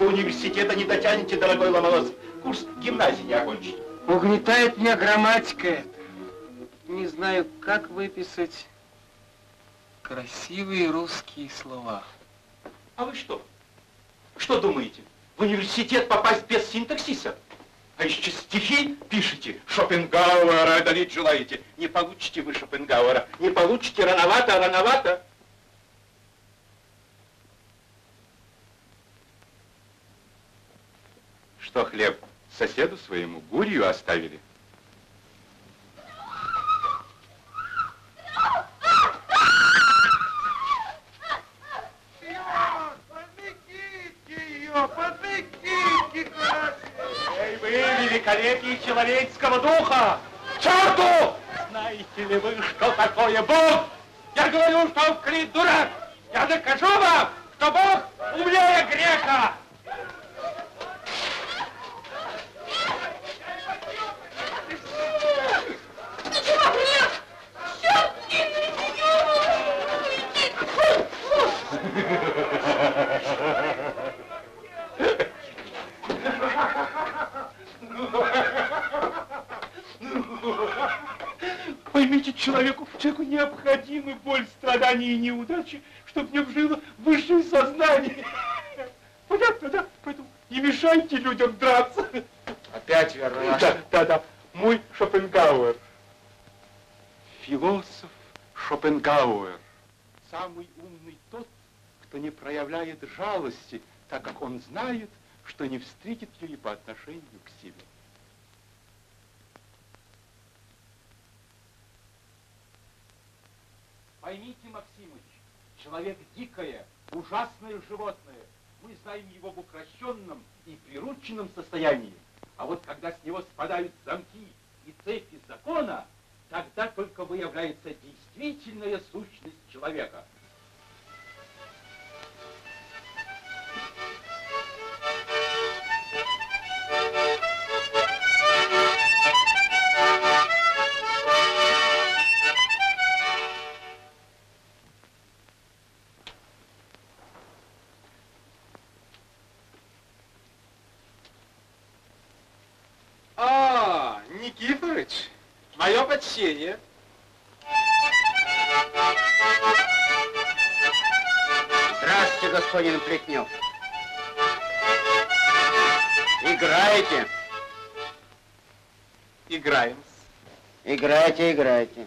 Университета не дотянете, дорогой Ломоносов. Курс гимназии не окончить. Угнетает меня грамматика эта. Не знаю, как выписать красивые русские слова. А вы что? Что думаете? В университет попасть без синтаксиса? А еще стихи пишете. Шопенгауэра одолеть желаете. Не получите вы Шопенгауэра. Не получите, рановато, рановато. Что хлеб соседу своему Гурию оставили? Подвигите ее, подвигите! Эй, вы, великолепие человеческого духа! Черту! Знаете ли вы, что такое Бог? Я говорю, что он крит дурак! Я докажу вам, что Бог умнее греха! Поймите, человеку необходимы боль, страдания и неудачи, чтобы в нем жило высшее сознание. Понятно, да? Поэтому не мешайте людям драться. Опять верно. Да. Мой Шопенгауэр. Философ Шопенгауэр. Самый умный тот, кто не проявляет жалости, так как он знает, что не встретит ее и по отношению к себе. Поймите, Максимыч, человек дикое, ужасное животное. Мы знаем его в укращенном и прирученном состоянии. А вот когда с него спадают замки и цепи закона, тогда только выявляется действительная сущность человека. Никифорович, мое почтение. Здравствуйте, господин Плетнев. Играете? Играем. Играйте.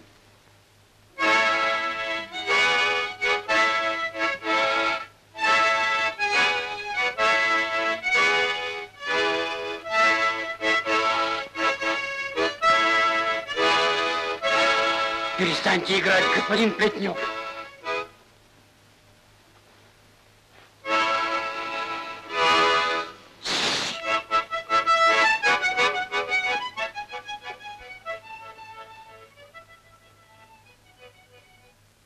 Перестаньте играть, господин Плетнев.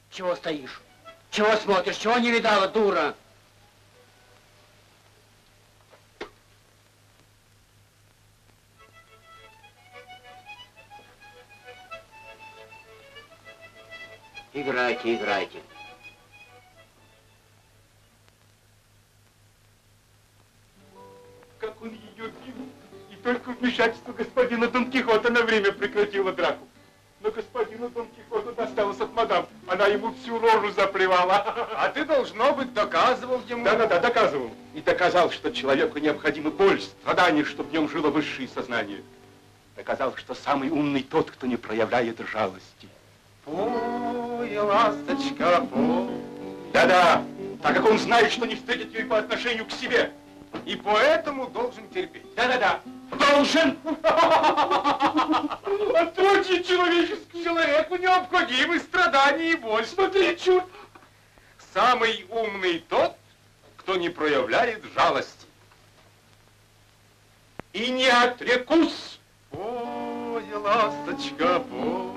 Чего стоишь? Чего смотришь? Чего не видала, дура? Играйте, играйте. Как он ее кинул, и только вмешательство господина Дон Кихота на время прекратило драку. Но господину Дон Кихоту досталось от мадам, она ему всю рожу заплевала. А ты, должно быть, доказывал ему. Да, доказывал. И доказал, что человеку необходимы боль, страдания, чтобы в нем жило высшее сознание. Доказал, что самый умный тот, кто не проявляет жалости. Пой, ласточка, пой. Да, так как он знает, что не встретит ее по отношению к себе. И поэтому должен терпеть. Да. Должен! Отрочий человеческий человек, у него необходимы страдания и боль. Смотри, чур! Самый умный тот, кто не проявляет жалости. И не отрекусь. Ой, ласточка, бой.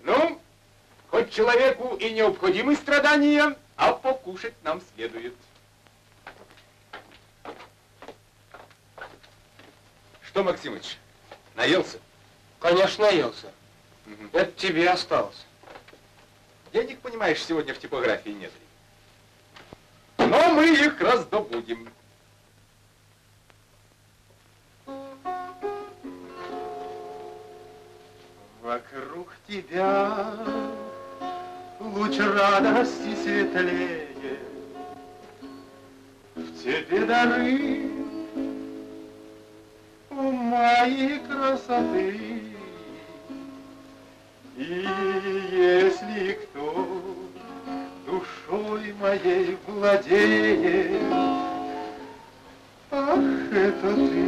Ну, хоть человеку и необходимы страдания, а покушать нам следует. Что, Максимыч, наелся? Конечно, наелся. Угу. Это тебе осталось. Денег, понимаешь, сегодня в типографии нет. Но мы их раздобудем. Вокруг тебя луч радости светлее, в тебе дары ума и красоты. И если кто душой моей владеет, ах, это ты,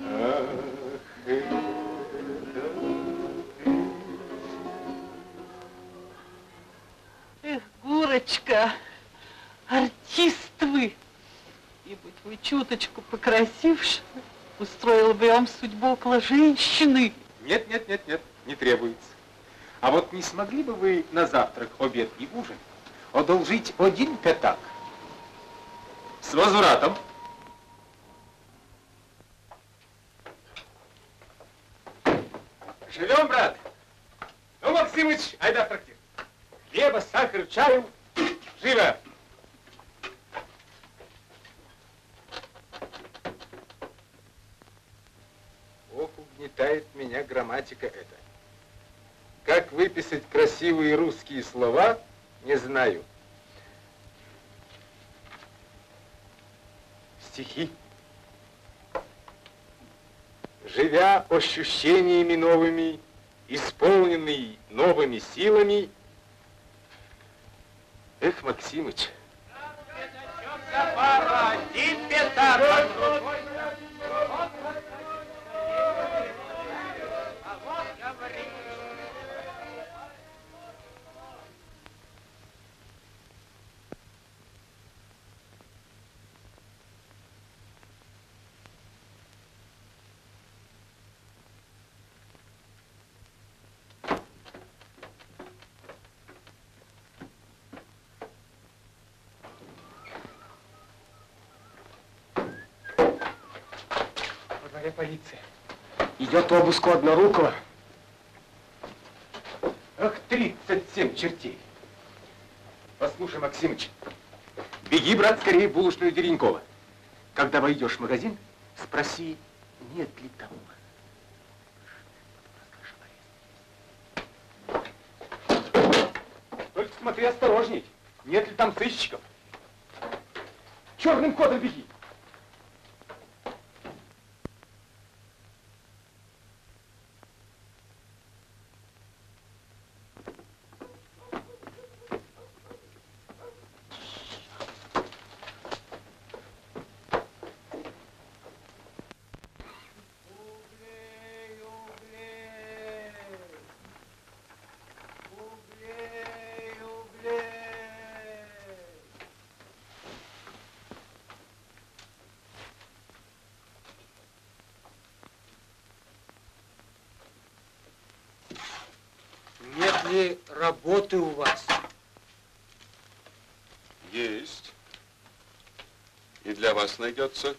ах, это ты. Эх, Гурочка, артист вы! И будь вы чуточку покрасивше, устроила бы вам судьбу около женщины. Нет, не требуется. А вот не смогли бы вы на завтрак, обед и ужин одолжить 1 пятак? С возвратом. Живем, брат. Ну, Максимыч, айда в трактир. Хлеба, сахар, чаю. Живо! Ох, угнетает меня грамматика эта. Как выписать красивые русские слова, не знаю. Стихи. Живя ощущениями новыми, исполненный новыми силами. Эх, Максимыч. Полиция. Идет обыск у однорукого. Ах, 37 чертей. Послушай, Максимыч, беги, брат, скорее в булочную Деренькова. Когда войдешь в магазин, спроси, нет ли того. Только смотри осторожней, нет ли там сыщиков. Черным ходом беги. ли работы у вас? Есть. И для вас найдется.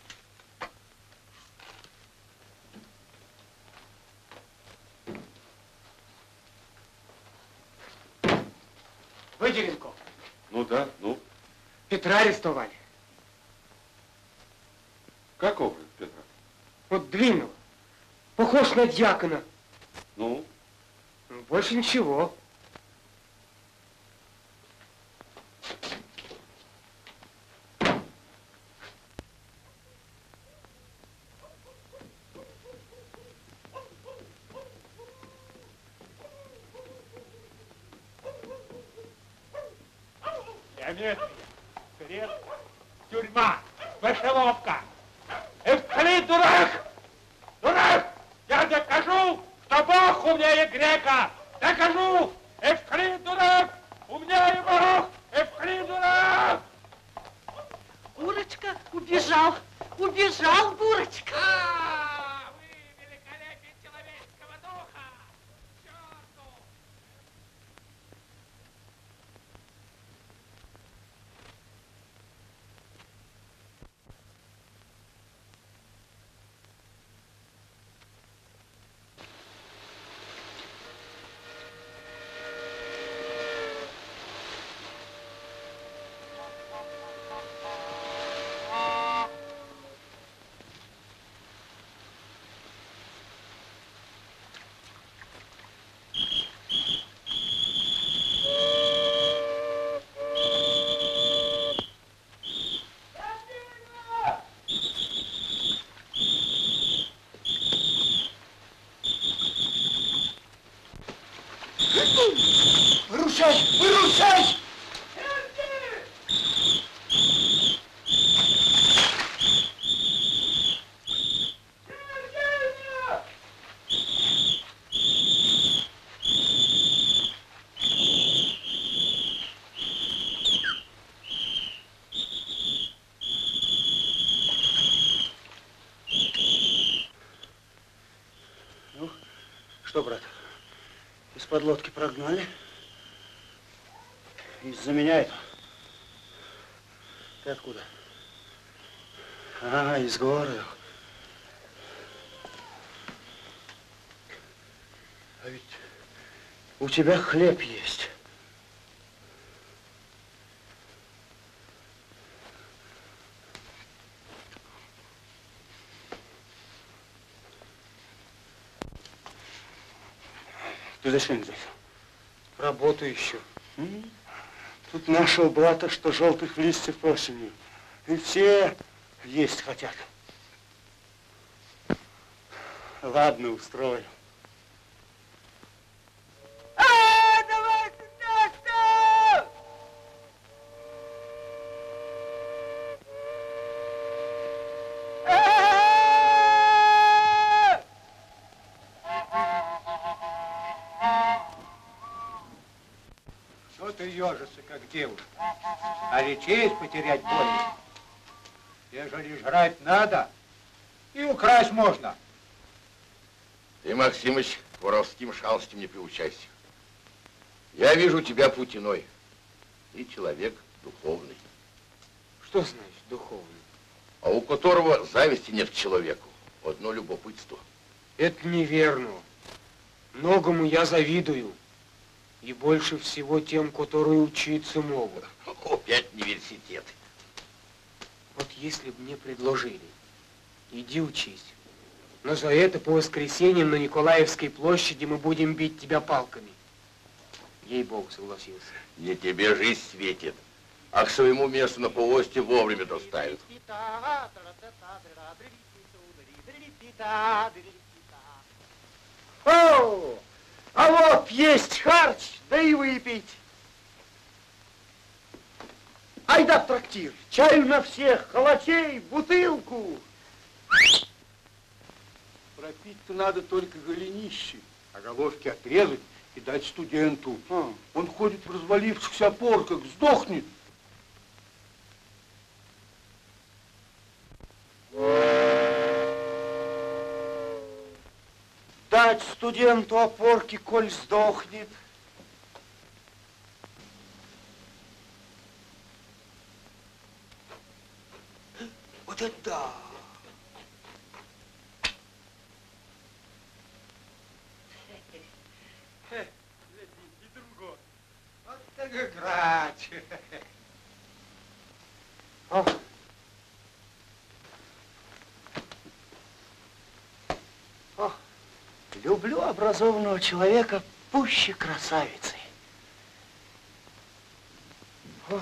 Выделенко. Ну да, ну. Петра арестовали. Какого Петра? Вот длинного. Похож на дьякона. Ну? Больше ничего. Геометрия, срез, тюрьма, мышеловка. Эвкали, дурак! Дурак! Я докажу, что Бог умнее грека! Докажу! Эвкали, дурак! Умнее Бог! Эвкали, дурак! Гурочка убежал! Убежал, Гурочка! А-а-а! Вы великолепие человеческого духа! Чёрту! Выручай! Ну, что, брат, из-под лодки прогнали? Из-за меня это. Ты откуда? А, из города. А ведь у тебя хлеб есть. Ты зачем здесь? Работу ищу. Тут нашего брата, что желтых листьев осенью. И все есть хотят. Ладно, устрою. Как девушка, а ведь честь потерять больно. Ежели жрать надо, и украсть можно. Ты, Максимыч, воровским шалостям не приучайся. Я вижу тебя путиной, и человек духовный. Что значит духовный? А у которого зависти нет к человеку, одно любопытство. Это неверно. Многому я завидую. И больше всего тем, которые учиться могут. Опять университет. Вот если бы мне предложили, иди учись. Но за это по воскресеньям на Николаевской площади мы будем бить тебя палками. Ей-богу, согласился. Не тебе жизнь светит, а к своему месту на полуости вовремя доставят. О! А вот есть харч, да и выпить. Айда в трактир, чаю на всех, калачей, бутылку. Пропить-то надо только голенище, а головки отрезать и дать студенту. Он ходит в развалившихся порках, сдохнет. Дать студенту опорки, коль сдохнет. это да. Вот так играть. О. О. Люблю образованного человека пуще красавицы. О.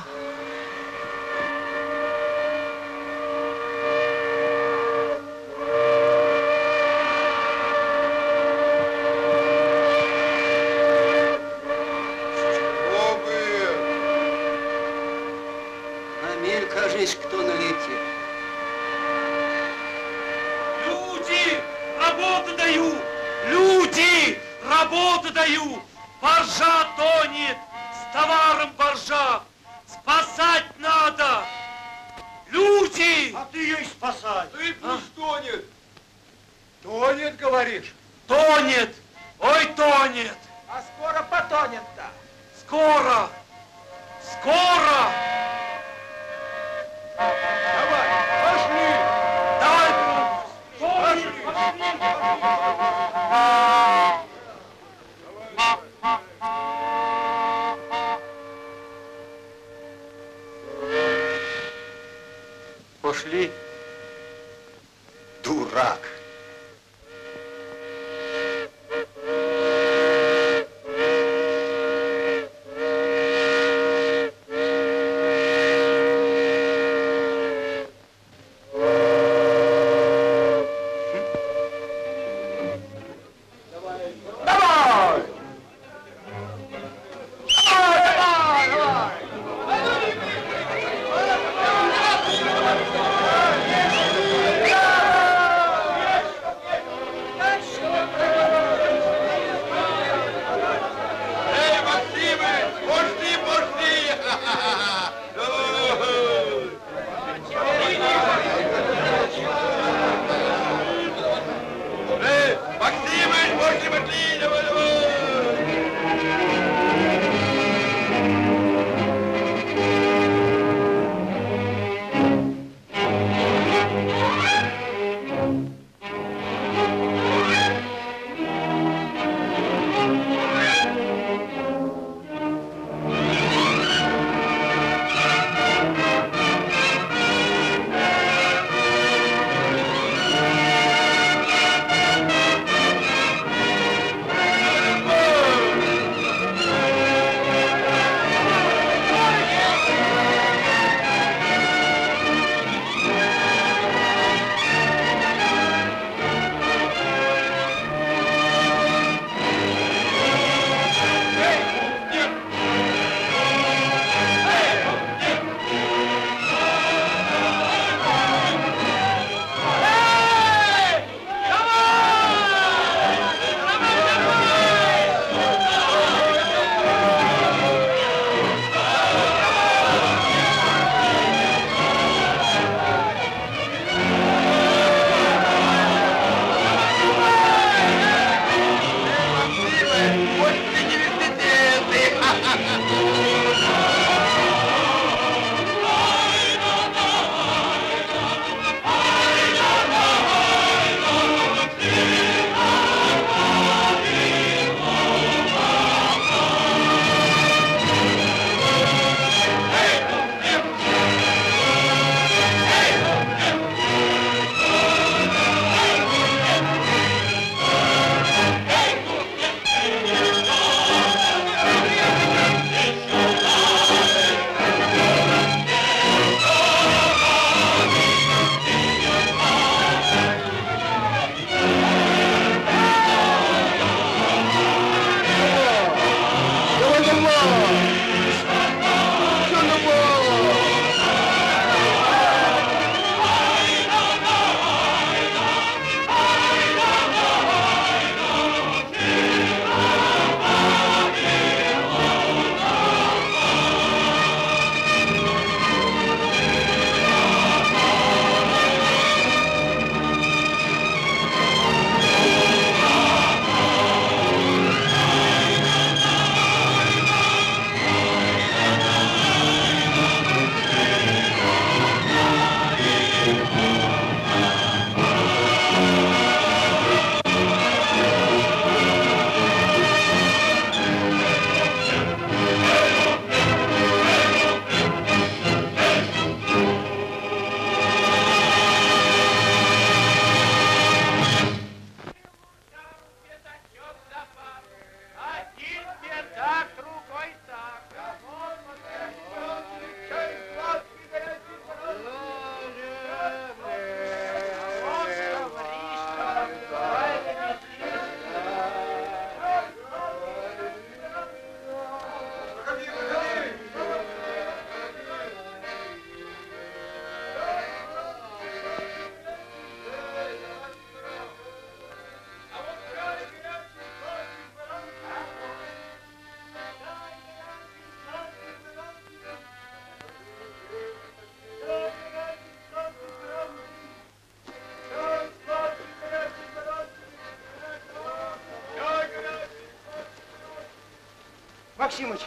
Максимыч,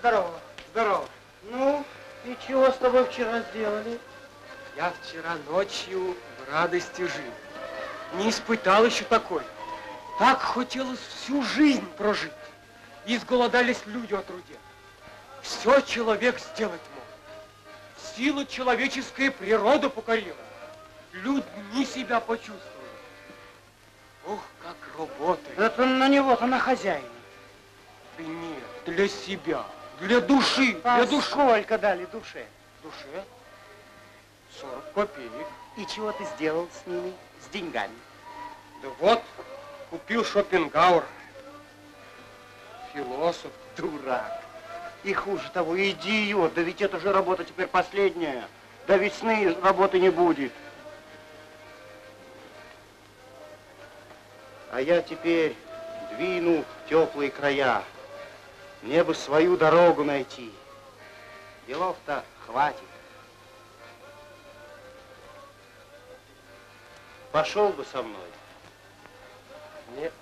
здорово. Здорово. Ну, и чего с тобой вчера сделали? Я вчера ночью в радости жил. Не испытал еще такой. Так хотелось всю жизнь прожить. Изголодались люди о труде. Все человек сделать мог. Сила человеческая природу покорила. Людьми себя почувствовали. Ох, как работает. Это на него-то, на хозяина. Да нет, для себя. Для души, для души. Сколько дали душе? Душе? 40 копеек. И чего ты сделал с ними, с деньгами? Да вот, купил Шопенгауэр. Философ, дурак. И хуже того, идиот, да ведь это же работа теперь последняя. До весны работы не будет. А я теперь двину в теплые края. Мне бы свою дорогу найти. Делов-то хватит. Пошел бы со мной. Нет.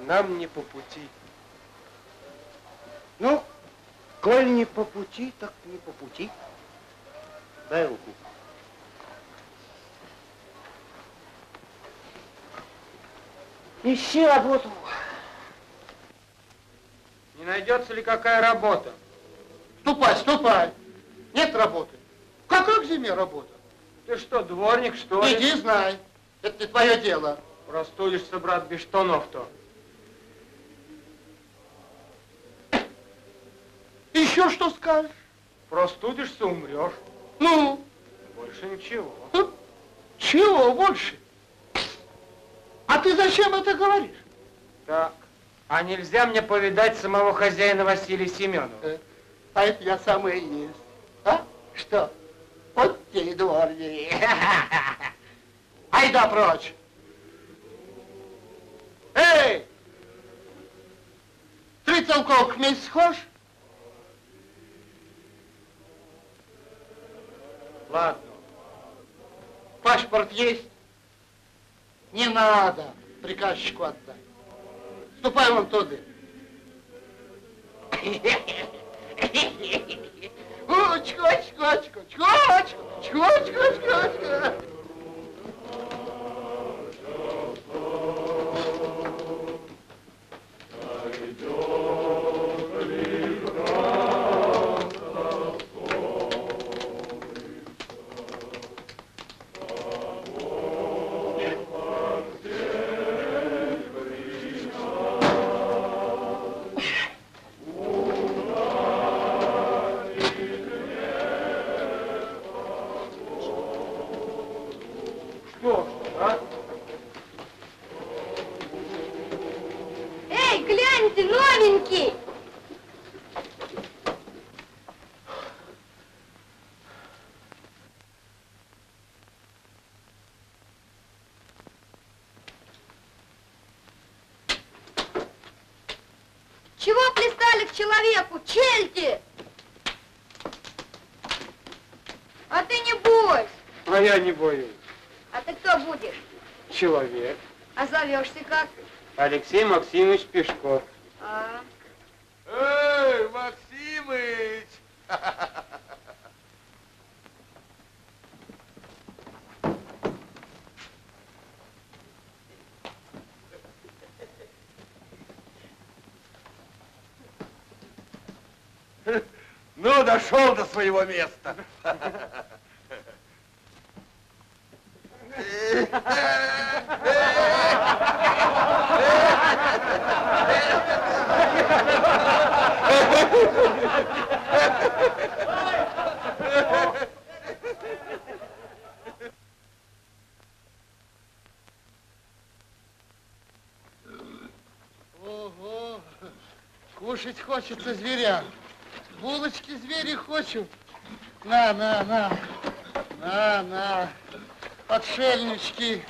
Нам не по пути. Ну, коль не по пути, так не по пути. Дай руку. Ищи работу. Не найдется ли какая работа? Ступай, ступай. Нет работы. Какая к зиме работа? Ты что, дворник, что ли? Иди, знай. Это не твое дело. Простудишься, брат, без штанов-то. Еще что скажешь? Простудишься, умрешь. Ну? Больше ничего. Ну, чего больше? А ты зачем это говоришь? Так, а нельзя мне повидать самого хозяина Василия Семенова? А это я самый есть. А? Что? Вот те и дворни. Айда прочь. Эй! Ты целков в месяц схож? Ладно. Паспорт есть? Не надо приказчику отдать. Ступай вон туда. Чкочка. Человеку, чельте! А ты не бойся. А я не боюсь. А ты кто будешь? Человек. А зовешься как? Алексей Максимович Пешков. Эй, Максимыч! Ну, дошел до своего места. Ого, кушать хочется зверя. Булочки звери хочу. На. Отшельнички,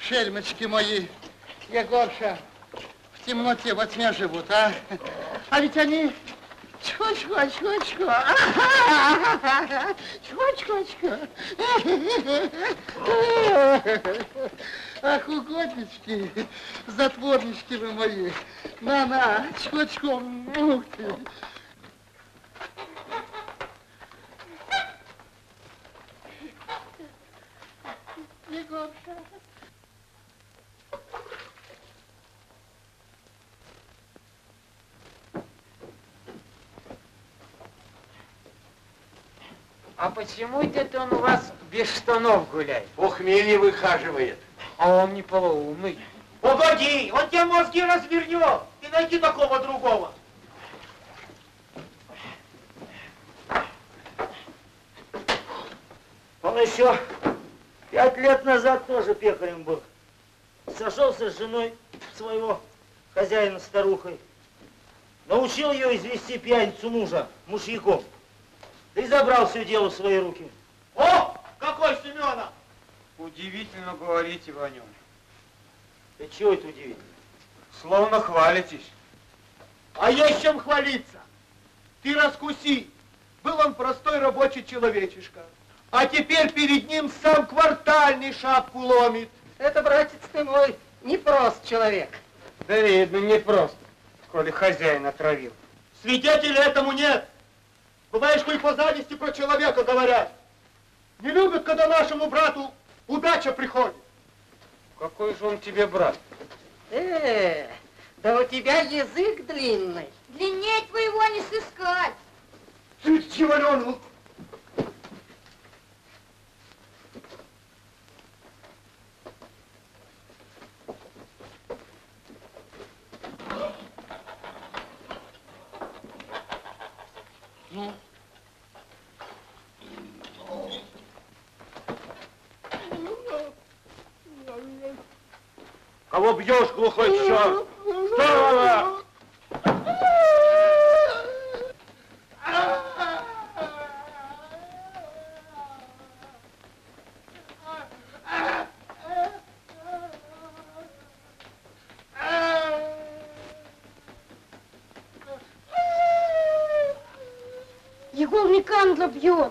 шельмочки мои. Егорша, в темноте, во тьме живут, а? А ведь они... Чучка. Ах, угоднички, затворнички вы мои. На, чкочком. Ух ты. Егорша. А почему где-то он у вас без штанов гуляет? Похмелье выхаживает. А он не полоумный. Погоди, он тебе мозги развернет. Ты найди такого другого. Он еще 5 лет назад тоже пекарем был. Сошелся с женой своего хозяина старухой. Научил ее извести пьяницу мужа мужьяком. Ты забрал все дело в свои руки. О, какой Семенов! Удивительно говорите вы о нем. Да чего это удивительно? Словно хвалитесь. А есть чем хвалиться. Ты раскуси. Был он простой рабочий человечишка. А теперь перед ним сам квартальный шапку ломит. Это, братец ты мой, непрост человек. Да видно, непрост, коли хозяин отравил. Свидетелей этому нет. Бываешь, что и по зависти про человека говорят. Не любят, когда нашему брату удача приходит. Какой же он тебе брат? Да у тебя язык длинный. Длиннее твоего не сыскать. Ты чего, Лёнов? Ну? Кого бьешь, глухой черт? Здорово! Бьет.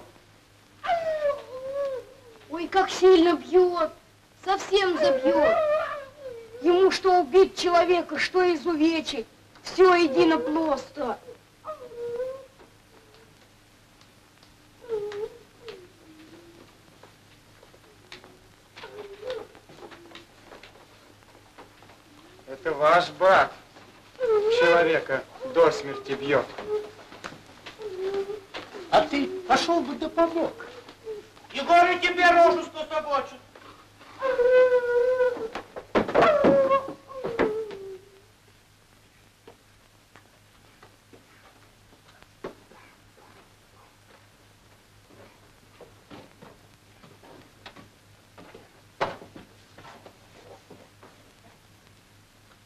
Ой, как сильно бьет. Совсем забьет. Ему что убить человека, что изувечить. Все едино просто. Это ваш брат. Человека до смерти бьет. А ты пошел бы да помог. Егор, и тебе рожу скособочит.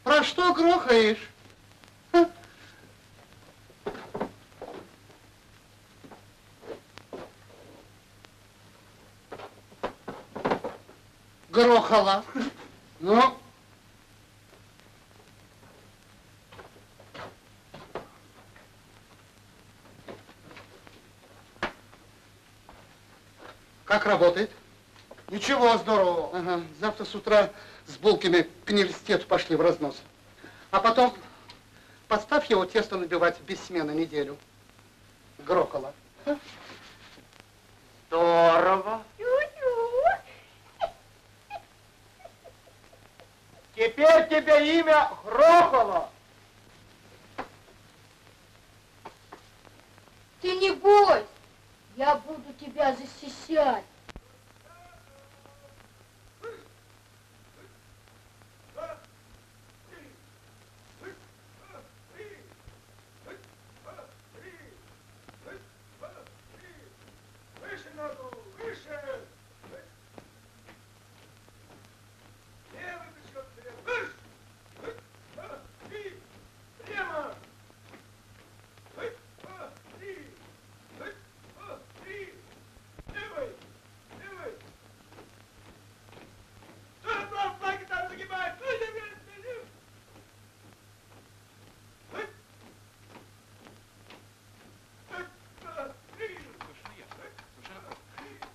Про что грохаешь? Грохала. Ну? Как работает? Ничего, здорово. Ага. Завтра с утра с булками к университету пошли в разнос. А потом поставь его тесто набивать без смены неделю. Грохала. Здорово. Теперь тебе имя Грохола. Ты не бойся, я буду тебя защищать.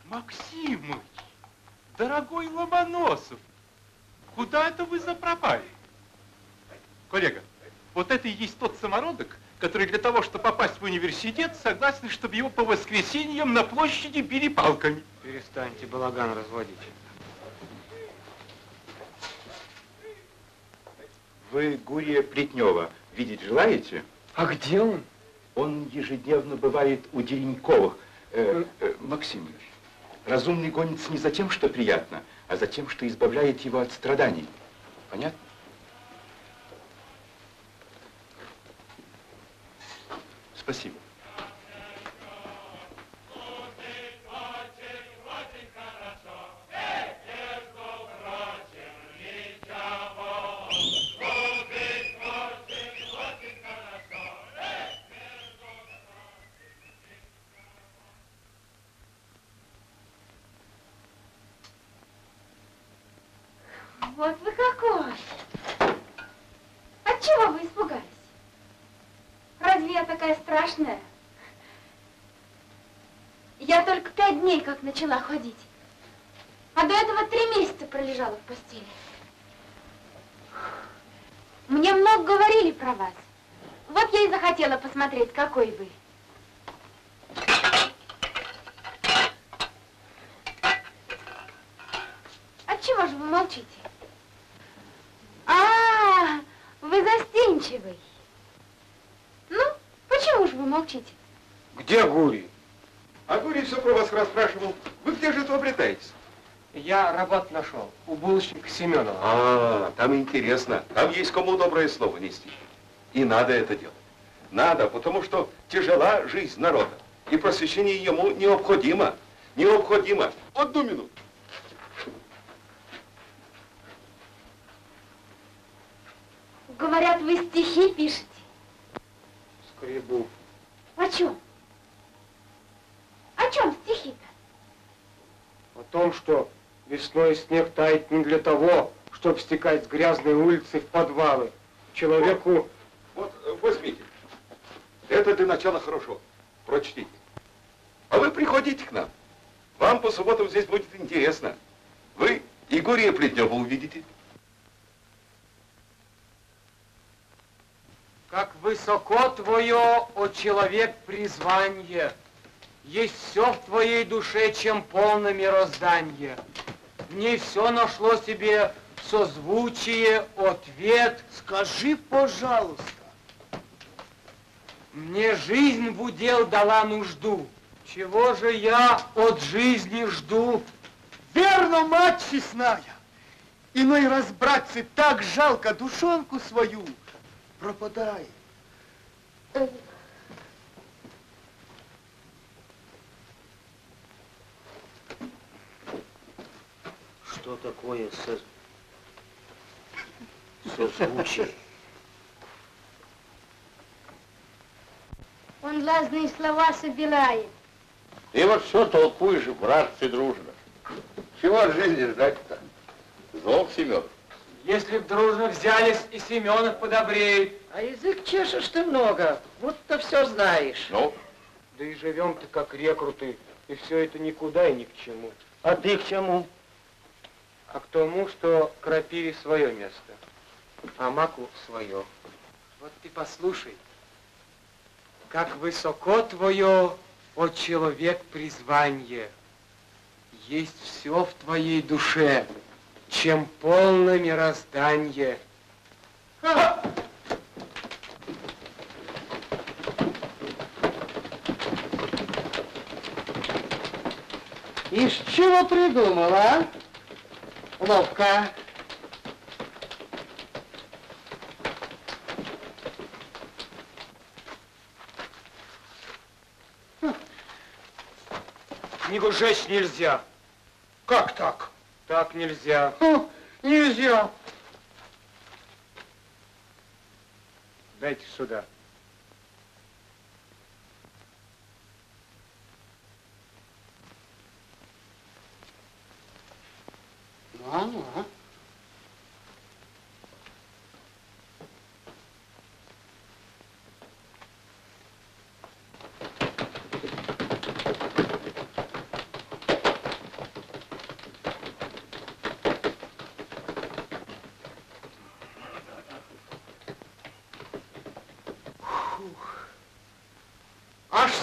Максимыч, дорогой Ломоносов, Куда это вы запропали? Коллега, вот это и есть тот самородок, который для того, чтобы попасть в университет, согласен, чтобы его по воскресеньям на площади били палками. Перестаньте балаган разводить. Вы Гурия Плетнева видеть желаете? А где он? Он ежедневно бывает у Дереньковых. Максим, разумный гонится не за тем, что приятно, а за тем, что избавляет его от страданий. Понятно? Спасибо. Вот вы какой! Отчего вы испугались? Разве я такая страшная? Я только 5 дней как начала ходить, а до этого 3 месяца пролежала в постели. Мне много говорили про вас. Вот я и захотела посмотреть, какой вы. Отчего же вы молчите? Вы застенчивый. Ну, почему же вы молчите? Где Гурий? А Гурий все про вас расспрашивал. Вы где же это обретаетесь? Я работу нашел у булочника Семенова. Там интересно. Там есть кому доброе слово нести. И надо это делать. Надо, потому что тяжела жизнь народа. И просвещение ему необходимо. Необходимо. 1 минуту. Говорят, вы стихи пишете? Скребу. О чем? О чем стихи-то? О том, что весной снег тает не для того, чтобы стекать с грязной улицы в подвалы. Человеку... Вот возьмите. Это для начала хорошо. Прочтите. А вы приходите к нам. Вам по субботам здесь будет интересно. Вы и Гурия Плетнева увидите. Как высоко твое, о человек, призвание, есть все в твоей душе, чем полно мирозданье. В ней все нашло себе созвучие, ответ. Скажи, пожалуйста. Мне жизнь в удел дала нужду. Чего же я от жизни жду? Верно, мать честная. Иной раз, братцы, так жалко душонку свою. Пропадай. Что такое созвучие? Он разные слова собирает. Ты вот все толкуешь, братцы, дружно. Чего от жизни ждать-то? Зол, Семенов. Если б дружно взялись, и Семенов подобреет. А язык чешешь ты много, будто все знаешь. Ну? Да и живем-то как рекруты, и все это никуда и ни к чему. А ты к чему? А к тому, что крапиве свое место, а маку свое. Вот ты послушай, как высоко твое, о человек, призвание. Есть все в твоей душе. Чем полно мирозданье. Ха! Из чего придумала? Ловко. Книгу жечь нельзя. Как так? Так нельзя. Нельзя. Дайте сюда. Ну-а-ну-а.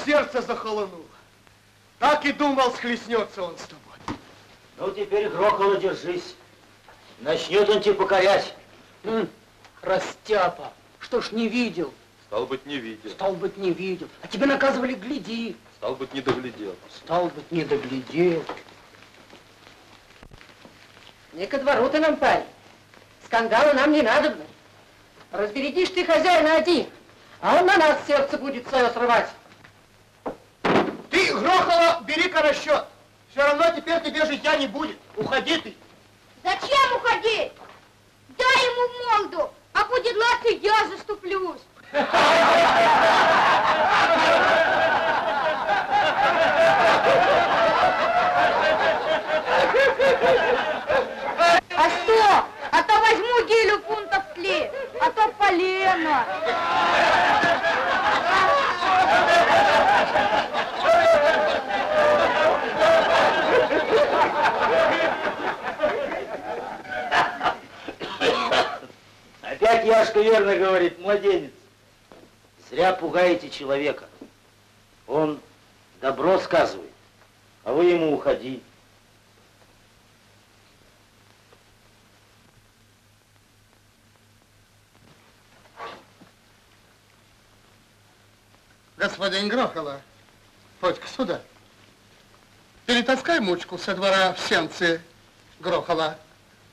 сердце захолонуло. Так и думал, схлестнется он с тобой. Ну, теперь грохало держись. Начнет он тебе покорять. Растяпа, что ж не видел? Стал быть, не видел. Стал быть, не видел. А тебя наказывали, гляди. Стал быть, не доглядел. Стал быть, не доглядел. Не ко двору ты нам, парень. Скандала нам не надобно. Разберегишь ты хозяина один, а он на нас сердце будет свое срывать. Ты, грохало, бери-ка расчет. Все равно теперь тебе житья не будет. Уходи ты. Зачем уходить? Дай ему молду, а будет лад, и я заступлюсь. А что? А то возьму гилю фунтов сли, а то полено. Опять Яшка верно говорит, младенец. Зря пугаете человека. Он добро сказывает, а вы ему уходи. Господин Грохола, подь-ка сюда. Перетаскай мучку со двора в сенцы, Грохола.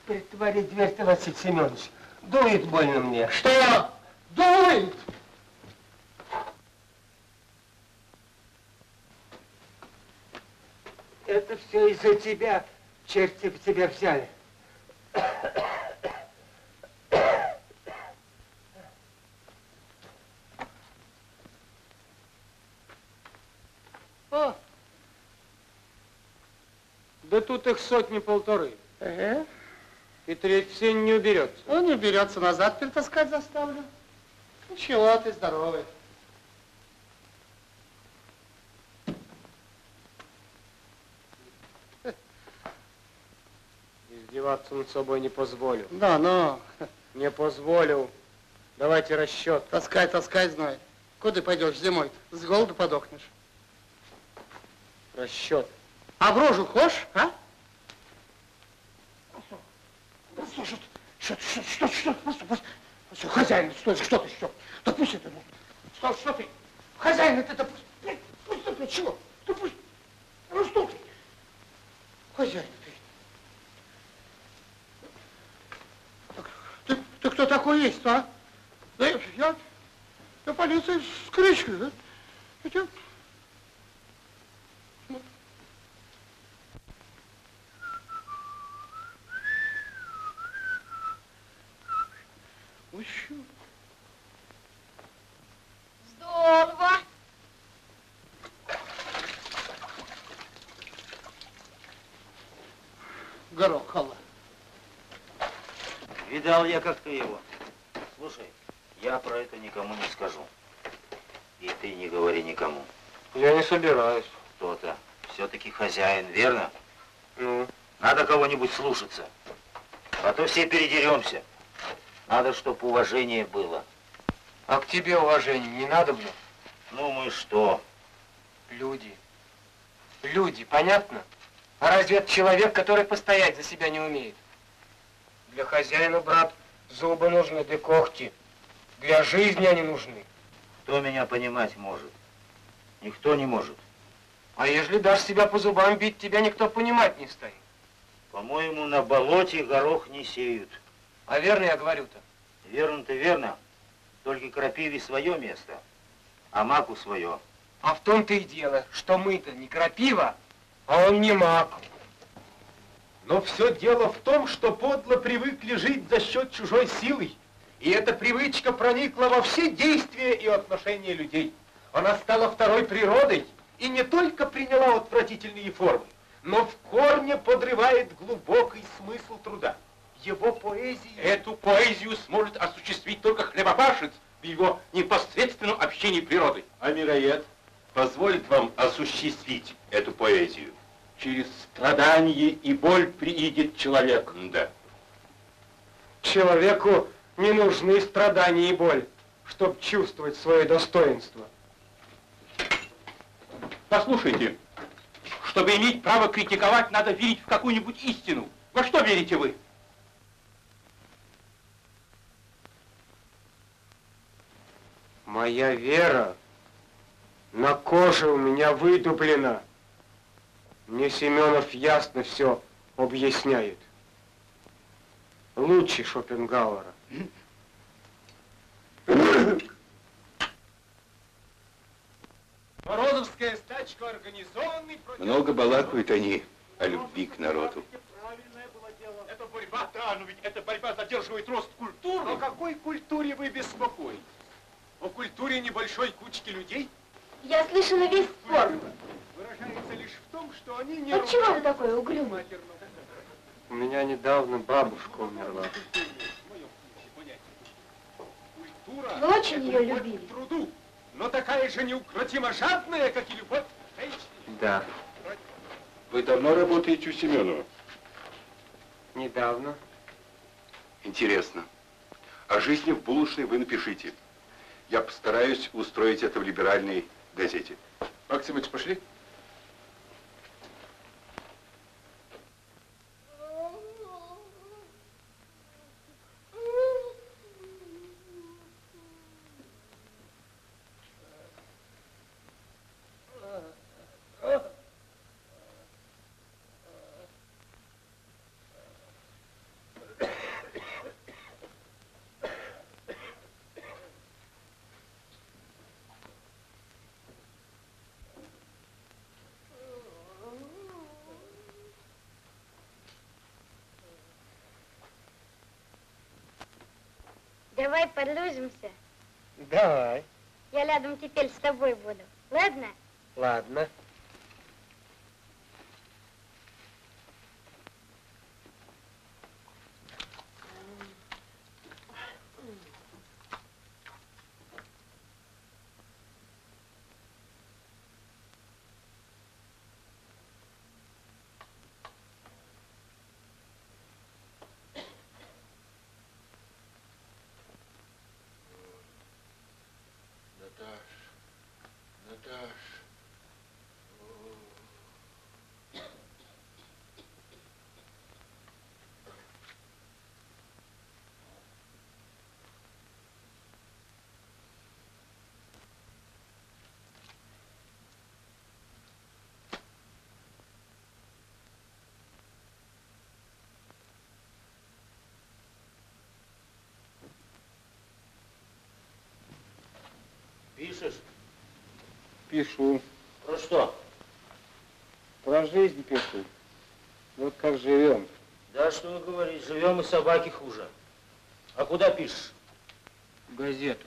Притвори дверь-то, Василий Семенович. Дует больно мне. Что? Дует! Это все из-за тебя. Черти бы тебя взяли. О! Да тут их сотни-полторы. Ага. И треть все не уберется. Он не уберется, назад перетаскать заставлю. Ничего, ты здоровый. Издеваться над собой не позволю. Да, но... Не позволю. Давайте расчет. Таскай, таскай, знай. Куда пойдешь зимой? С голоду подохнешь. Расчет. А в рожу хочешь, а? Что, хозяин, стой, что ты, что? Да пусть это, ну, что ты? Хозяин, это, да пусть, пусть, чего? Да пусть, ну что ты? Хозяин, ты. Ты кто такой есть, а? Да я полиции скричу, да? Хотя... Здорово! Грохало. Видал я, как ты его. Слушай, я про это никому не скажу. И ты не говори никому. Я не собираюсь. Кто-то. Все-таки хозяин, верно? Ну? Надо кого-нибудь слушаться. А то все передеремся. Надо, чтобы уважение было. А к тебе уважение не надо было? Ну, мы что? Люди. Люди, понятно? А разве это человек, который постоять за себя не умеет? Для хозяина, брат, зубы нужны, да когти. Для жизни они нужны. Кто меня понимать может? Никто не может. А ежели дашь себя по зубам бить, тебя никто понимать не станет. По-моему, на болоте горох не сеют. А верно я говорю-то? Верно-то верно. Только крапиве свое место, а маку свое. А в том-то и дело, что мы-то не крапива, а он не мак. Но все дело в том, что подло привыкли жить за счет чужой силы. И эта привычка проникла во все действия и отношения людей. Она стала второй природой и не только приняла отвратительные формы, но в корне подрывает глубокий смысл труда. Его поэзии... Эту поэзию сможет осуществить только хлебопашец в его непосредственном общении природы. А мироед позволит вам осуществить эту поэзию. Через страдание и боль приидет человек. Да. Человеку не нужны страдания и боль, чтобы чувствовать свое достоинство. Послушайте, чтобы иметь право критиковать, надо верить в какую-нибудь истину. Во что верите вы? Моя вера на коже у меня выдублена. Мне Семенов ясно все объясняет. Лучше Шопенгауэра. Морозовская стачка организованный... Много балакают они о любви к народу. Это борьба, да, но ведь эта борьба задерживает рост культуры. О какой культуре вы беспокоитесь? О культуре небольшой кучки людей? Я слышала весь спор. Выражается лишь в том, что они не... Отчего вы такой угрюмый? У меня недавно бабушка умерла. Вы очень ее любили. Труду, но такая же неукротимо жадная, как и любовь к женщине. Да. Вы давно работаете у Семенова? Недавно. Интересно. О жизни в булочной вы напишите. Я постараюсь устроить это в либеральной газете. Максимыч, пошли. Давай подружимся. Давай. Я рядом теперь с тобой буду. Ладно? Ладно. Пишешь? Пишу. Про что? Про жизнь пишу. Вот как живем. Да, что вы говорите, живем и собаки хуже. А куда пишешь? Газету.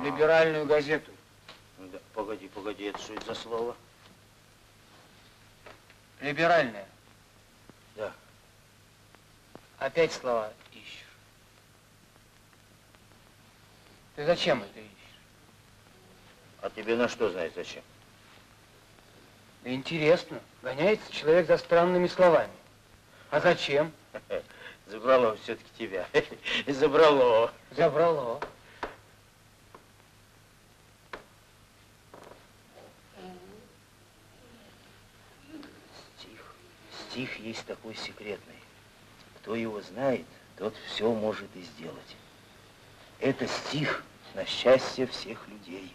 Либеральную газету. Да, погоди, погоди, это что это за слово? Либеральная. Да. Опять слова ищешь. Ты зачем это ищешь? А тебе на что знать зачем? Интересно. Гоняется человек за странными словами. А зачем? Забрало все-таки тебя. Забрало. Забрало. Стих. Стих есть такой секретный. Кто его знает, тот все может и сделать. Это стих на счастье всех людей.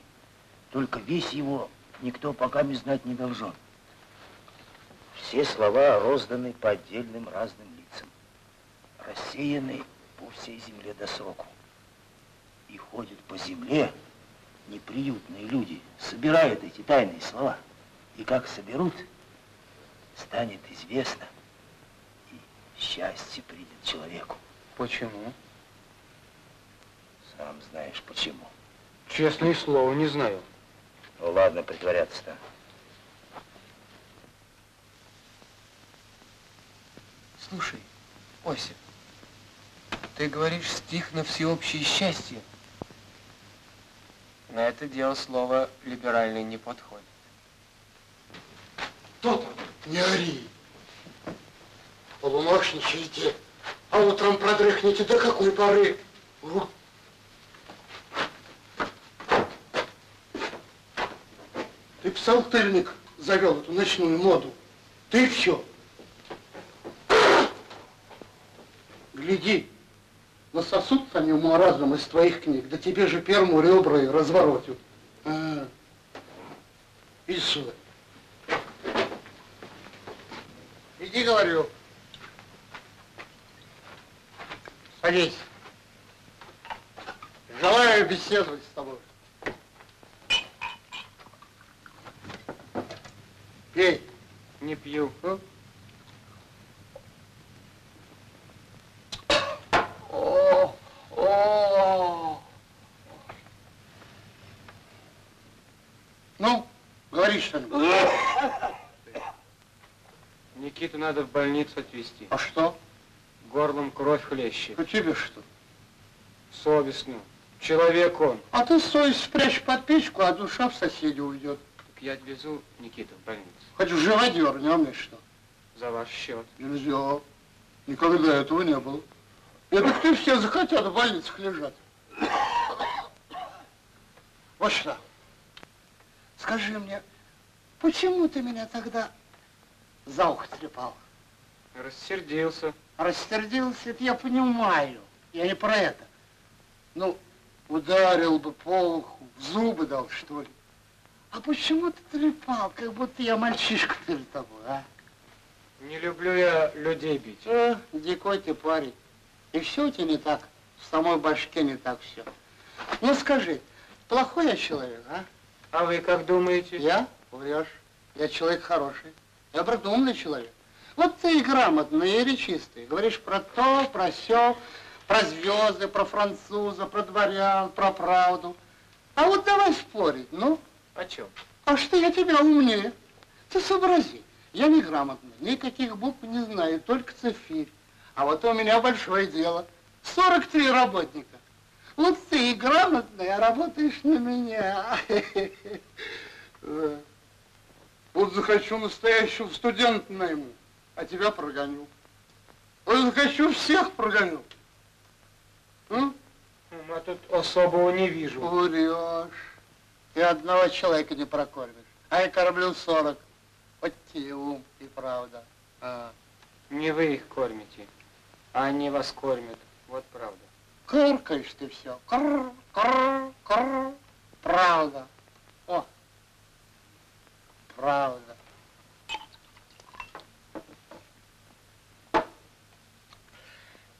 Только весь его никто пока не знать не должен. Все слова розданы по отдельным разным лицам, рассеяны по всей земле до сроку. И ходят по земле неприютные люди, собирают эти тайные слова. И как соберут, станет известно, и счастье придет человеку. Почему? Сам знаешь почему. Честное слово, не знаю. Ну ладно, притворяться-то. Слушай, Осип, ты говоришь стих на всеобщее счастье. На это дело слово либеральный не подходит. То-то, не ори. Полуношничайте, а утром продрыхните до какой поры. Ты, псалтырник, завел эту ночную моду. Ты все. Гляди, насосутся они уму разум из твоих книг, да тебе же перму ребра и разворотят. А-а-а. Иди сюда. Иди, говорю. Садись. Желаю беседовать с тобой. Пей. Не пью. А? О-о-о. Ну, говори что-нибудь. Никиту надо в больницу отвезти. А что? Горлом кровь хлещет. А тебе что? Совестно. Человек он. А ты совесть спрячь под печку, а душа в соседи уйдет. Так я отвезу Никиту в больницу. Хоть в животе вернем и что? За ваш счет. Нельзя. Никогда этого не было. Я так ты все захотят в больницах лежать. Вот что. Скажи мне, почему ты меня тогда за ухо трепал? Рассердился. Рассердился, это я понимаю. Я не про это. Ну, ударил бы по уху, в зубы дал, что ли. А почему ты трепал, как будто я мальчишка перед тобой, а? Не люблю я людей бить. А, дикой ты парень. И все у тебя не так, в самой башке не так все. Ну скажи, плохой я человек, а? А вы как думаете? Я? Врешь. Я человек хороший. Я продуманный человек. Вот ты и грамотный, и речистый. Говоришь про то, про сё, про звезды, про француза, про дворян, про правду. А вот давай спорить, ну. О чем? А что я тебя умнее? Ты сообрази, я неграмотный, никаких букв не знаю, только цифирь. А вот у меня большое дело. 43 работника. Вот ты и грамотный, а работаешь на меня. Вот захочу настоящего студента найму, а тебя прогоню. Вот захочу, всех прогоню. Я тут особого не вижу. Врешь. Ты одного человека не прокормишь. А я кормлю 40. Вот тебе ум и правда. А. Не вы их кормите, а они вас кормят. Вот правда. Кыркаешь ты все. Кр, кр, кр. Правда. О. Правда.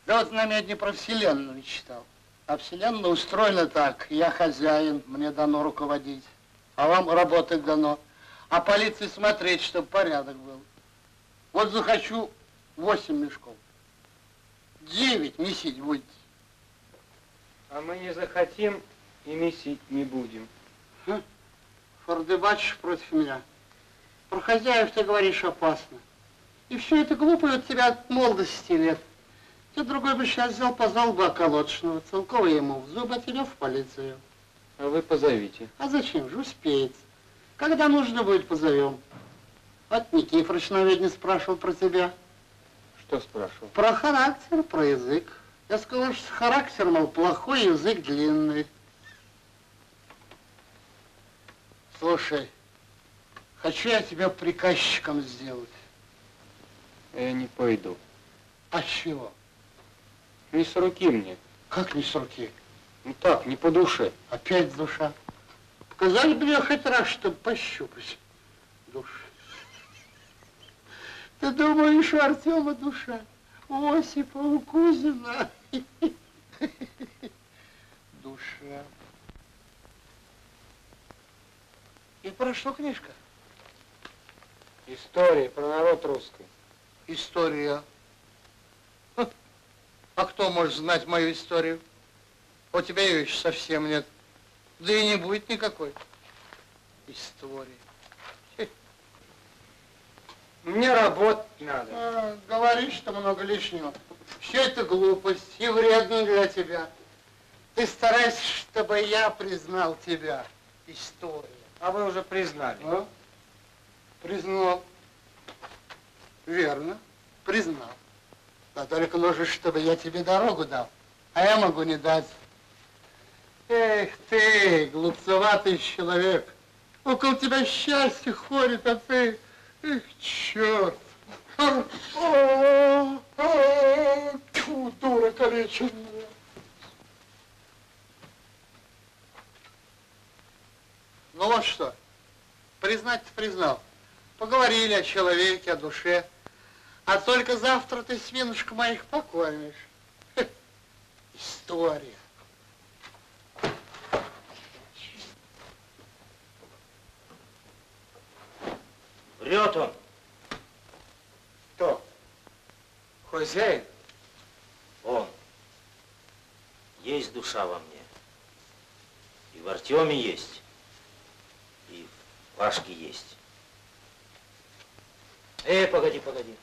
Да вот нами я не про Вселенную читал. А Вселенная устроена так. Я хозяин, мне дано руководить. А вам работать дано. А полиции смотреть, чтобы порядок был. Вот захочу 8 мешков. 9 месить будете. А мы не захотим и месить не будем. Хм. Фордыбачишь против меня. Про хозяев ты говоришь опасно. И все это глупое от тебя от молодости лет. Ты другой бы сейчас взял, позвал бы околоточного, целково ему в зубы, а тебя в полицию. А вы позовите. А зачем же, успеется. Когда нужно будет, позовем. Вот Никифорович на ведне спрашивал про тебя. Что спрашивал? Про характер, про язык. Я сказал, что характер, мол, плохой, язык длинный. Слушай, хочу я тебя приказчиком сделать. Я не пойду. А чего? Не с руки мне. Как не с руки? Ну так, не по душе. Опять душа. Показали бы я хоть раз, чтобы пощупать душу. Ты думаешь, у Артема душа, у Осипа, у Кузина. Душа. И про что книжка? История про народ русский. История. А кто может знать мою историю? У тебя ее еще совсем нет. Да и не будет никакой истории. Мне работать надо. А, говоришь, что много лишнего. Все это глупость и вредно для тебя. Ты старайся, чтобы я признал тебя. История. А вы уже признали. А? Признал. Верно. Признал. Да только нужно, чтобы я тебе дорогу дал, а я могу не дать. Эх ты, глупцеватый человек, Около тебя счастье ходит, а ты... Эх, черт! Тьфу, дура калеченная! Ну вот что, признать-то признал. Поговорили о человеке, о душе. А только завтра ты свинушку моих покормишь. История. Врет он. Кто? Хозяин? Он. Есть душа во мне. И в Артеме есть, и в Пашке есть. Эй, погоди, погоди.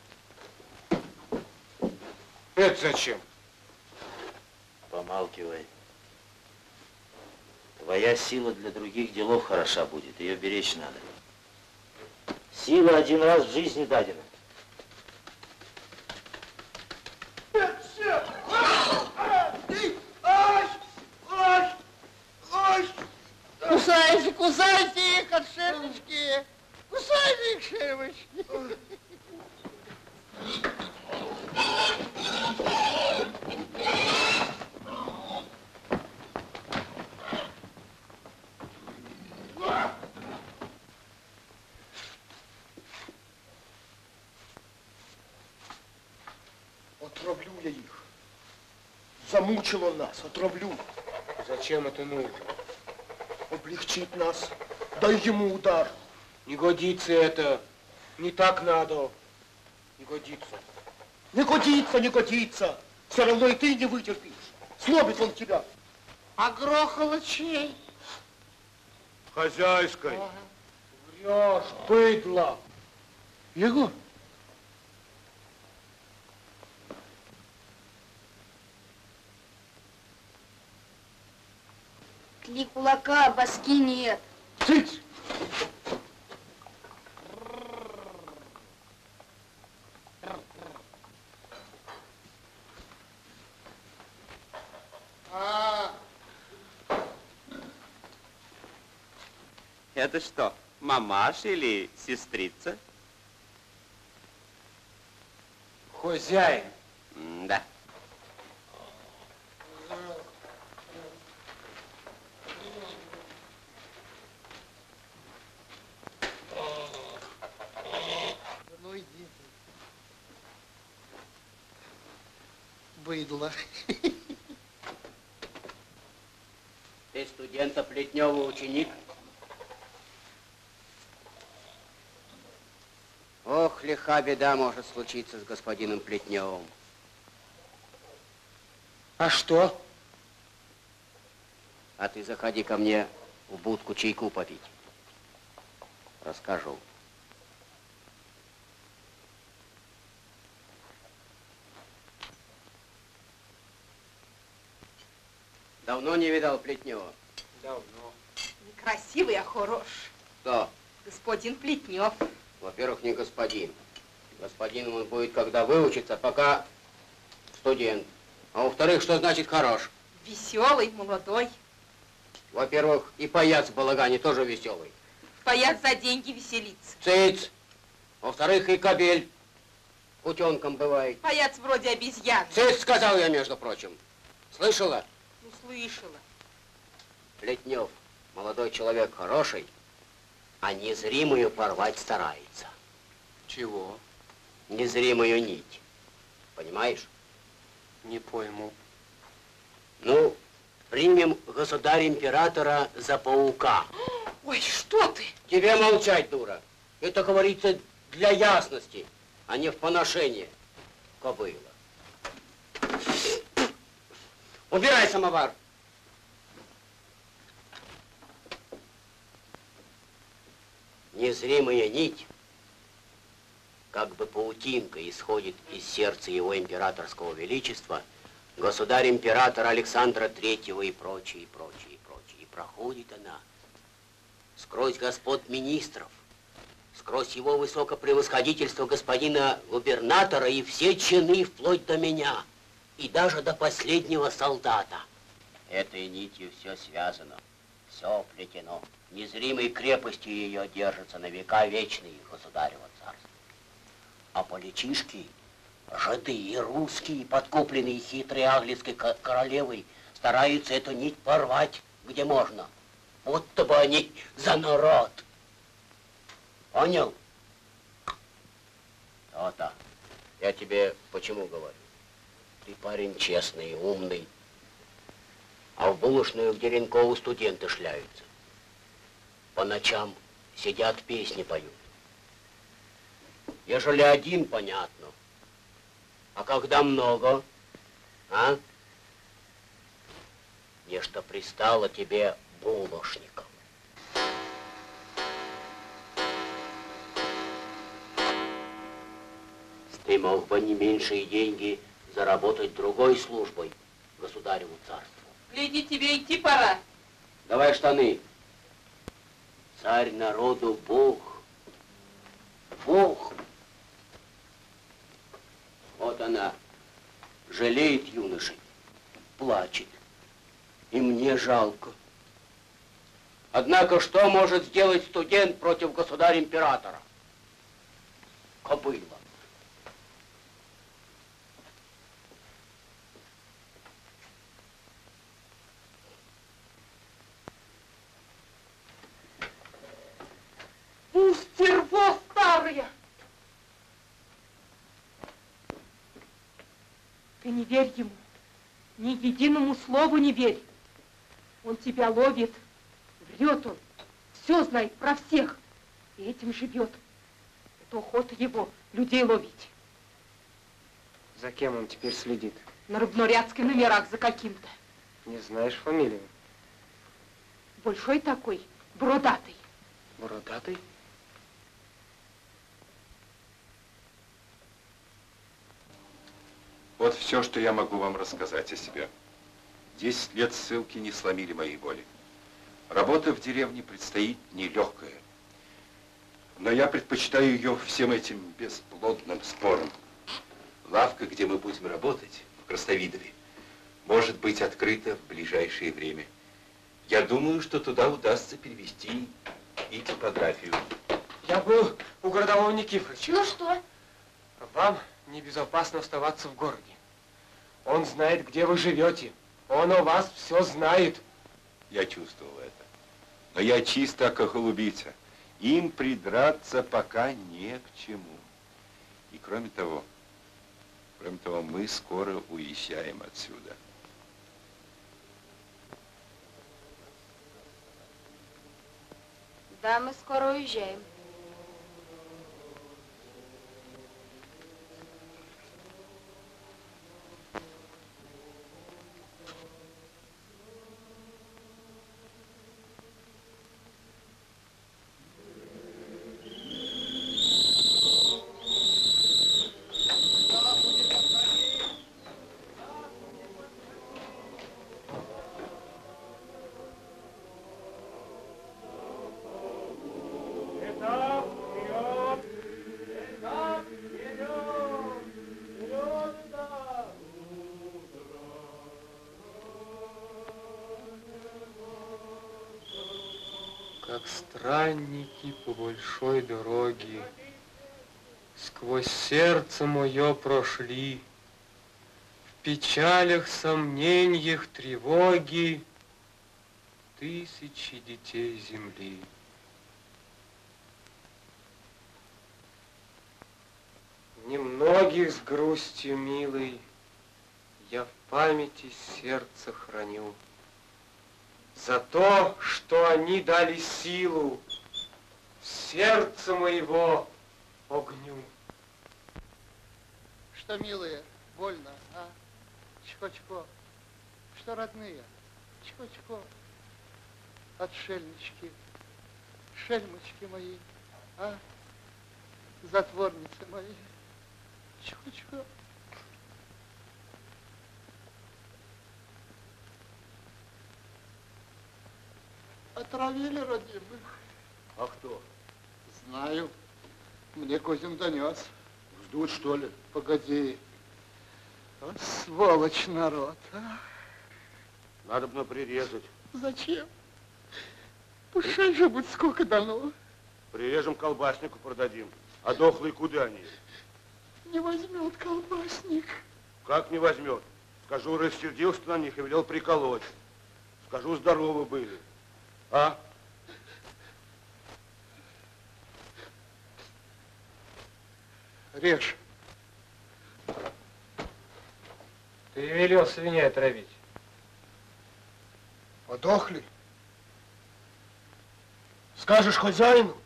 Это зачем? Помалкивай. Твоя сила для других делов хороша будет, ее беречь надо. Сила один раз в жизни дадена. Кусайте, кусайте их, отшельнички! Кусайте их, шельмочки! Отравлю я их. Замучил он нас, отравлю. Зачем это нужно? Облегчить нас. Дай ему удар. Не годится это. Не так надо. Не годится. Не годится, не годится. Все равно и ты не вытерпишь. Сломит он тебя. А грохало чей? Хозяйской. Ага. Врешь, быдло. Егор. Ни кулака, баски нет. Цыть! Это что, мамаш или сестрица? Хозяин. Да. Ты студента Плетнева ученик? Ох, лиха беда может случиться с господином Плетневым. А что? А ты заходи ко мне в будку чайку попить. Расскажу. Давно не видал Плетнева? Давно. Некрасивый, а хорош. Кто? Господин Плетнев. Во-первых, не господин. Господином он будет, когда выучится, пока студент. А во-вторых, что значит хорош? Веселый, молодой. Во-первых, и паяц в балагане тоже веселый. Паяц за деньги веселится. Цыц. Во-вторых, и кобель. Утенком бывает. Паяц вроде обезьян. Цыц, сказал я, между прочим. Слышала? Слышала. Плетнев, молодой человек хороший, а незримую порвать старается. Чего? Незримую нить. Понимаешь? Не пойму. Ну, примем государя-императора за паука. Ой, что ты? Тебе молчать, дура. Это говорится для ясности, а не в поношение. Кобыла. Убирай самовар. Незримая нить, как бы паутинка, исходит из сердца его императорского величества, государь-императора Александра III и прочее, и прочее, и прочее. И проходит она сквозь господ министров, сквозь его высокопревосходительство господина губернатора и все чины вплоть до меня. И даже до последнего солдата. Этой нитью все связано. все плетено. Незримой крепостью ее держится на века вечные государево царство. А политишки, жиды и русские, подкупленные хитрой английской королевой, стараются эту нить порвать где можно. Будто бы они за народ. Понял? То-то. Я тебе почему говорю? Ты парень честный, умный. А в булочную, где Ленкову студенты шляются. По ночам сидят, песни поют. Ежели один, понятно. А когда много, а? Нечто пристало тебе булочником. Ты мог бы не меньшие деньги заработать другой службой государеву царству. Гляди, тебе идти пора. Давай штаны. Царь народу Бог. Бог. Вот она жалеет юношей, плачет. И мне жалко. Однако что может сделать студент против государя-императора? Кобыла. Стерво старое! Ты не верь ему, ни единому слову не верь. Он тебя ловит, врет он, все знает про всех, и этим живет. Это охота его, людей ловить. За кем он теперь следит? На рыбнорядских номерах за каким-то. Не знаешь фамилию? Большой такой, бородатый. Бородатый? Вот все, что я могу вам рассказать о себе. 10 лет ссылки не сломили моей воли. Работа в деревне предстоит нелегкая. Но я предпочитаю ее всем этим бесплодным спорам. Лавка, где мы будем работать, в Красновидове, может быть открыта в ближайшее время. Я думаю, что туда удастся перевести и типографию. Я был у городового Никифоровича. Ну что? Вам небезопасно оставаться в городе. Он знает, где вы живете. Он о вас все знает. Я чувствовал это. Но я чисто как голубица. Им придраться пока не к чему. И кроме того, мы скоро уезжаем отсюда. Да, мы скоро уезжаем. Странники по большой дороге сквозь сердце мое прошли, в печалях, сомнениях, тревоги тысячи детей земли. Немногих с грустью милой я в памяти сердца храню. За то, что они дали силу сердца моего огню. Что, милые, больно, а? Чко-чко. Что, родные? Чко-чко. Отшельнички, шельмочки мои, а? Затворницы мои. Чко-чко. Отравили родимых. А кто? Знаю. Мне Козин донес. Ждут, что ли? Погоди. О, сволочь народ, а. Надо бы прирезать. Зачем? Пускай живут сколько дано. Прирежем колбаснику, продадим. А дохлые куда они? Не возьмет колбасник. Как не возьмет? Скажу, рассердился на них и велел приколоть. Скажу, здоровы были. А? Режь. Ты велел свиней отравить. Подохли? Скажешь хозяину?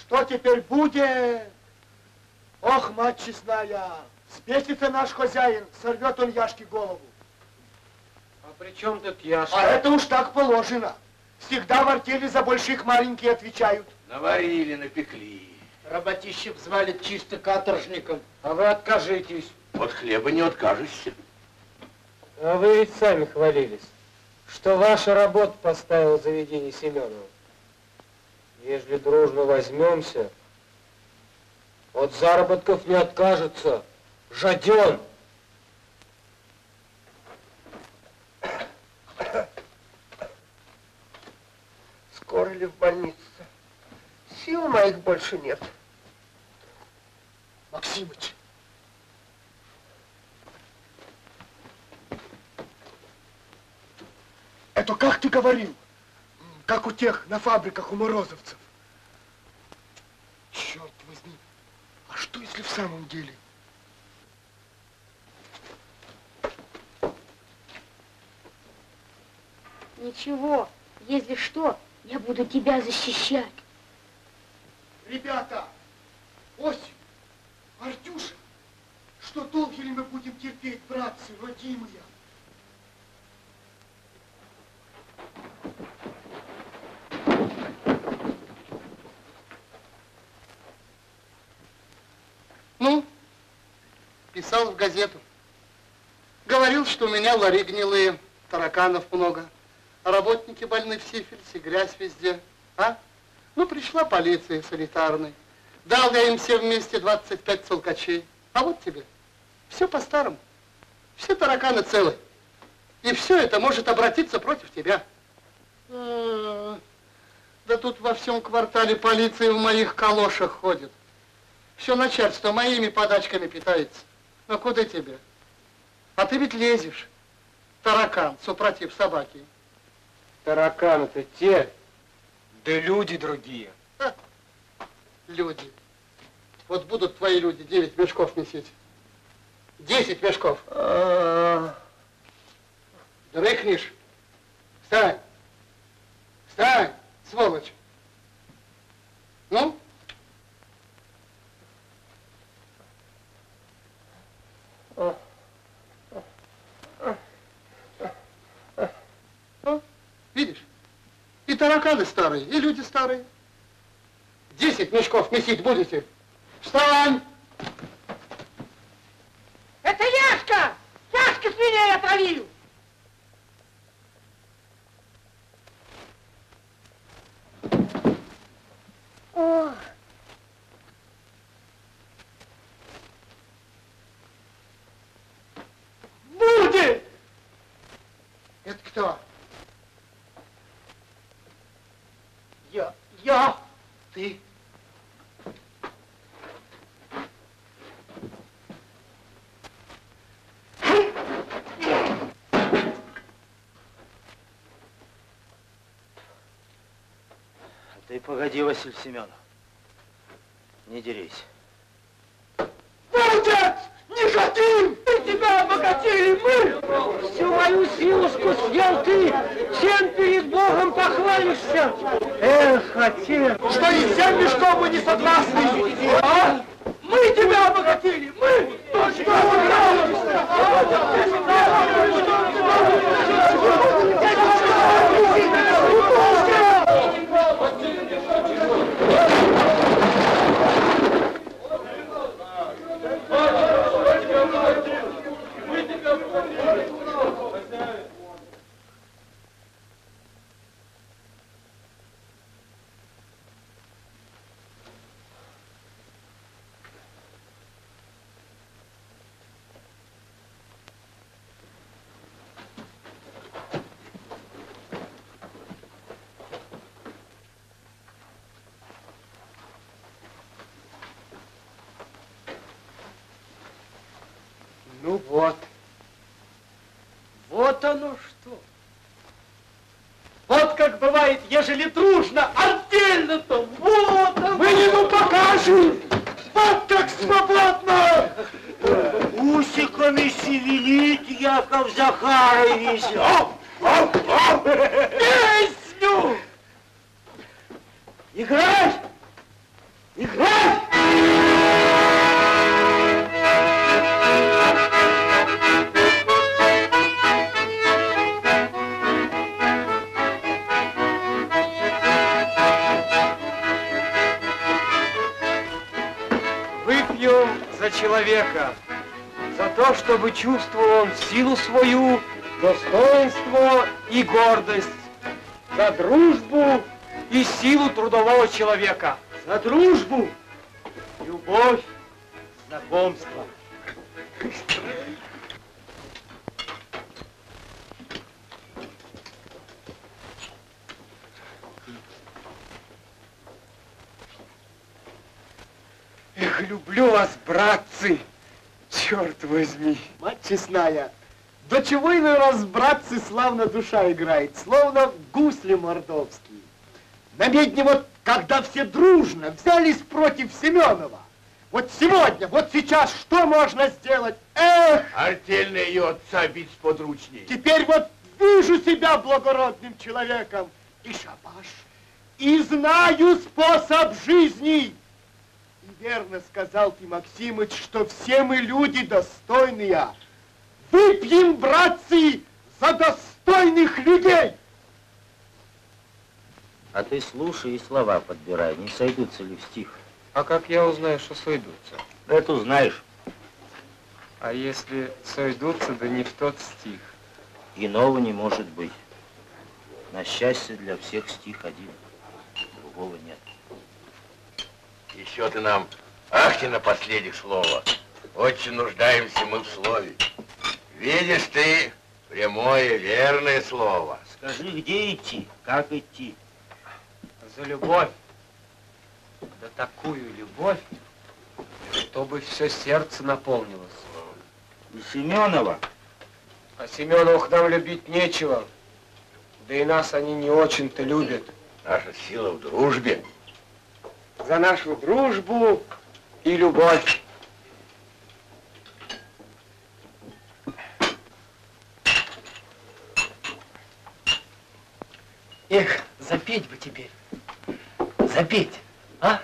Что теперь будет? Ох, мать честная, спятится наш хозяин, сорвет он Яшке голову. А при чем тут Яшка? А это уж так положено. Всегда в артели за больших маленькие отвечают. Наварили, напекли. Работище взвалит чисто каторжником, а вы откажитесь. От хлеба не откажешься. А вы ведь сами хвалились, что ваша работа поставила заведение Семенова. Если дружно возьмемся, от заработков не откажется. Жаден. Скоро ли в больницу? Сил моих больше нет. Максимыч. Это как ты говорил? Как у тех на фабриках, у морозовцев. Черт возьми. А что, если в самом деле? Ничего, если что, я буду тебя защищать. Ребята, Осип, Артюша, что долго ли мы будем терпеть, братцы, родимые? Ну, писал в газету. Говорил, что у меня лари гнилые, тараканов много, работники больны в сифильсе, грязь везде, а? Ну, пришла полиция санитарная. Дал я им все вместе 25 солкачей. А вот тебе. Все по-старому. Все тараканы целы. И все это может обратиться против тебя. Да тут во всем квартале полиция в моих калошах ходит. Все начальство моими подачками питается. Ну, куда тебе? А ты ведь лезешь. Таракан, супротив собаки. Тараканы-то те... Да люди другие. Ха, люди. Вот будут твои люди 9 мешков несить. 10 мешков. Дрыхнешь. Встань. Встань, сволочь. Ну? Видишь? И тараканы старые, и люди старые. 10 мешков месить будете. Встань! Это Яшка! Яшка свиней отравил! О. Будет! Это кто? Я, ты. Ты погоди, Василий Семенов. Не дерись. Будет! Не хотим! Мы тебя обогатили, мы! Всю мою силушку съел ты! Чем перед Богом похвалишься? Эх, хотел! Что и всем мешком мы не согласны! А? Мы тебя обогатили! Мы! Что ты нравишься? Ну вот. Вот оно что. Вот как бывает, ежели дружно, отдельно-то, вот оно. Мы ему покажем. Вот как свободно. Усиками шевелит, Яков Захарович. Песню! Играй! Играй! Человека, за то, чтобы чувствовал силу свою, достоинство и гордость, за дружбу и силу трудового человека, за дружбу, любовь, знакомство. Эх, люблю вас, братцы, черт возьми. Мать честная, до чего иной раз, братцы, славно душа играет, словно гусли мордовские. На медне вот, когда все дружно взялись против Семенова, вот сегодня, вот сейчас, что можно сделать? Эх! Артельно ее отца бить сподручней. Теперь вот вижу себя благородным человеком, и шабаш, и знаю способ жизни. И верно сказал ты, Максимыч, что все мы люди достойные. Выпьем, братцы, за достойных людей! А ты слушай и слова подбирай, не сойдутся ли в стих. А как я узнаю, что сойдутся? Да ты узнаешь. А если сойдутся, да не в тот стих. Иного не может быть. На счастье для всех стих один, другого нет. Еще ты нам, ах ты, напоследок слово. Очень нуждаемся мы в слове. Видишь ты прямое, верное слово. Скажи, где идти, как идти? За любовь. Да такую любовь, чтобы все сердце наполнилось. И Семенова? А Семеновых нам любить нечего. Да и нас они не очень-то любят. Наша сила в дружбе. За нашу дружбу и любовь. Эх, запеть бы теперь. Запеть, а?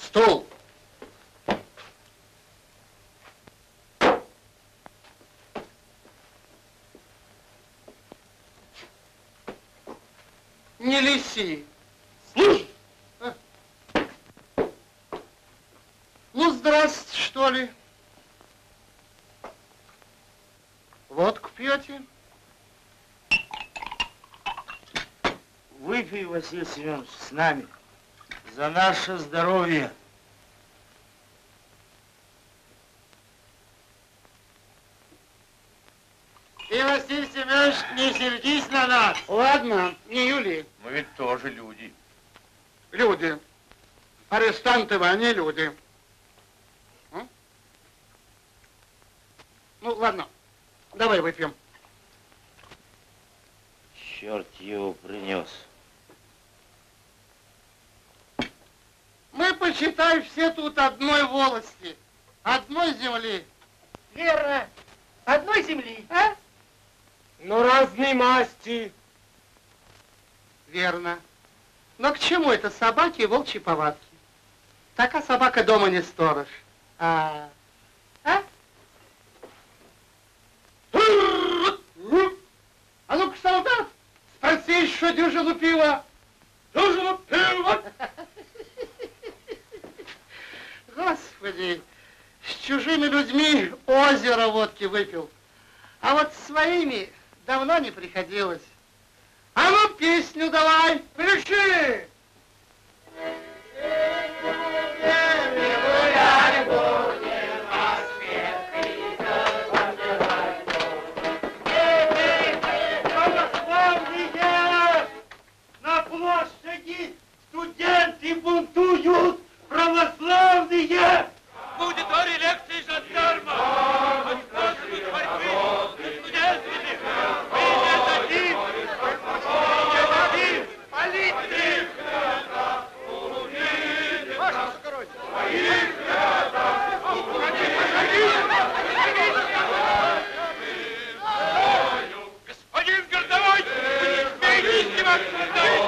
Стол! Не лиси! Слушай! А? Ну, здрасте, что ли? Водку пьете? Выпей, Василий Семенович, с нами. За наше здоровье! Не сердись на нас! Ладно, не Юли. Мы ведь тоже люди. люди. Арестанты вы, они люди. Ну, ладно, давай выпьем. Черт его принес. Мы, почитай, все тут одной волости, одной земли. Вера, одной земли, а? Но разной масти. Верно. Но к чему это собаки и волчьи повадки? Такая собака дома не сторож. А ну-ка, солдат, спроси еще дюжину пива. Дюжину пива! Господи, с чужими людьми озеро водки выпил. А вот с своими давно не приходилось. А ну, песню давай, включи! Студенты бунтуют, православные! В аудитории лекции жандарма! Отказывают борьбы с студентами! Мы не дадим! Не дадим! Полиции! Ваша скорость! Господин городовой! Вы не смеете вас создать!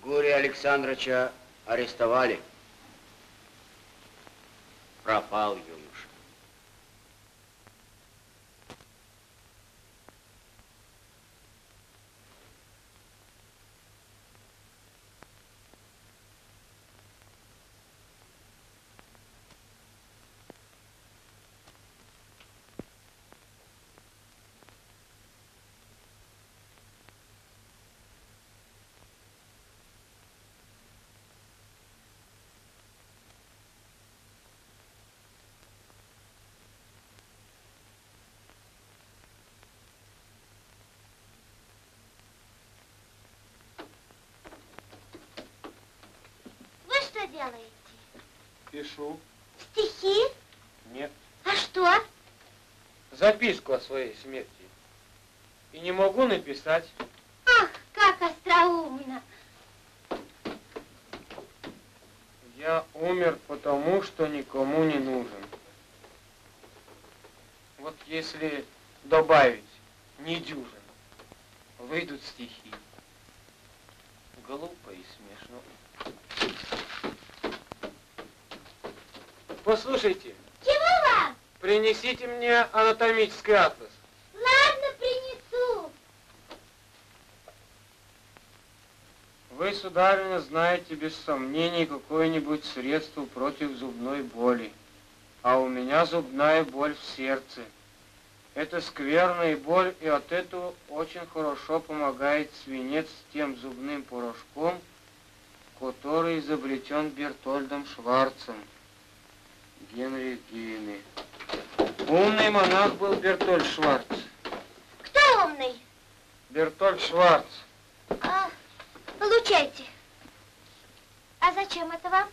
Гурия Александровича арестовали. Пропал юноша. Делаете? Пишу. Стихи? Нет. А что? Записку о своей смерти. И не могу написать. Ах, как остроумно. Я умер потому, что никому не нужен. Вот если добавить недюжин, выйдут стихи. Глупо и смешно. Послушайте. Чего вам? Принесите мне анатомический атлас. Ладно, принесу. Вы, сударыня, знаете без сомнений какое-нибудь средство против зубной боли. А у меня зубная боль в сердце. Это скверная боль, и от этого очень хорошо помогает свинец с тем зубным порошком, который изобретен Бертольдом Шварцем. Генри Гейми. Умный монах был Бертольд Шварц. Кто умный? Бертольд Шварц. Получайте. А зачем это вам?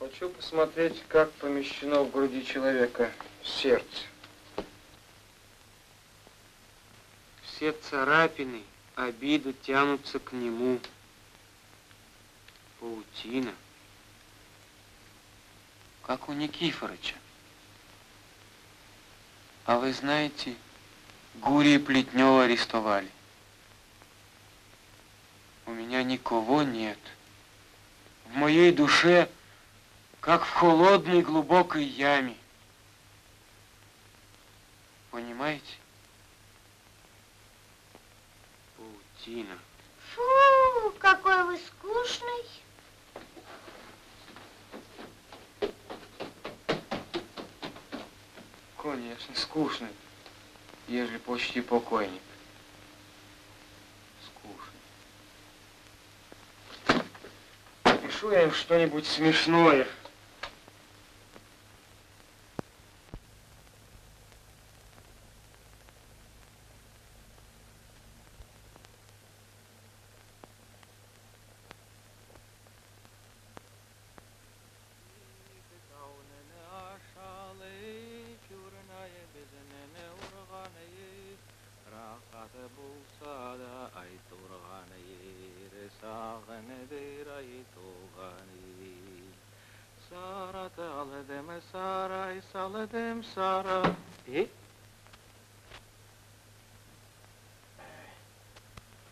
Хочу посмотреть, как помещено в груди человека сердце. Все царапины, обиды тянутся к нему. Паутина. Как у Никифоровича. А вы знаете, Гурия Плетнева арестовали. У меня никого нет. В моей душе, как в холодной глубокой яме. Понимаете? Паутина. Фу, какой вы скучный. Конечно, скучный, ежели почти покойник. Скучный. Пишу я им что-нибудь смешное.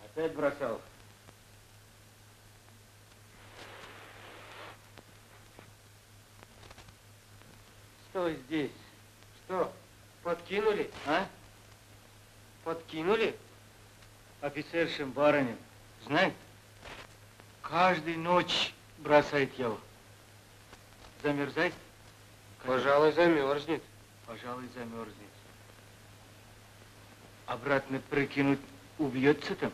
Опять бросал. Стой здесь. Что, подкинули? А? Подкинули? Офицершим барыням, знает? Каждую ночь бросает его. Замерзает? Пожалуй, замерзнет. Пожалуй, замерзнет. Обратно прокинуть, убьется там?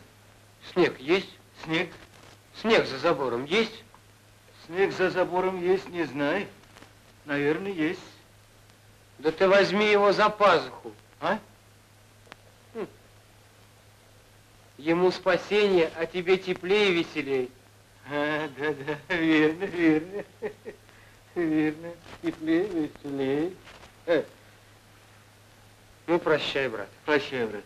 Снег есть? Снег? Снег за забором есть? Снег за забором есть, не знаю. Наверное, есть. Да ты возьми его за пазуху, а? Ему спасение, а тебе теплее и веселее. А, да, верно, верно. Верно, теплее, веселее. Ну, прощай, брат. Прощай, брат.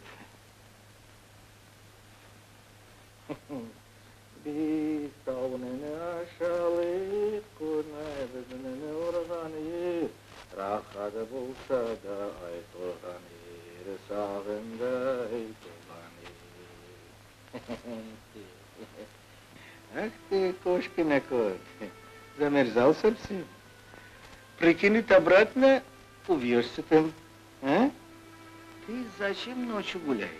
Ах ты, кошкина кот, замерзал совсем. Прикинет обратно, увьешься там. А? Ты зачем ночью гуляешь?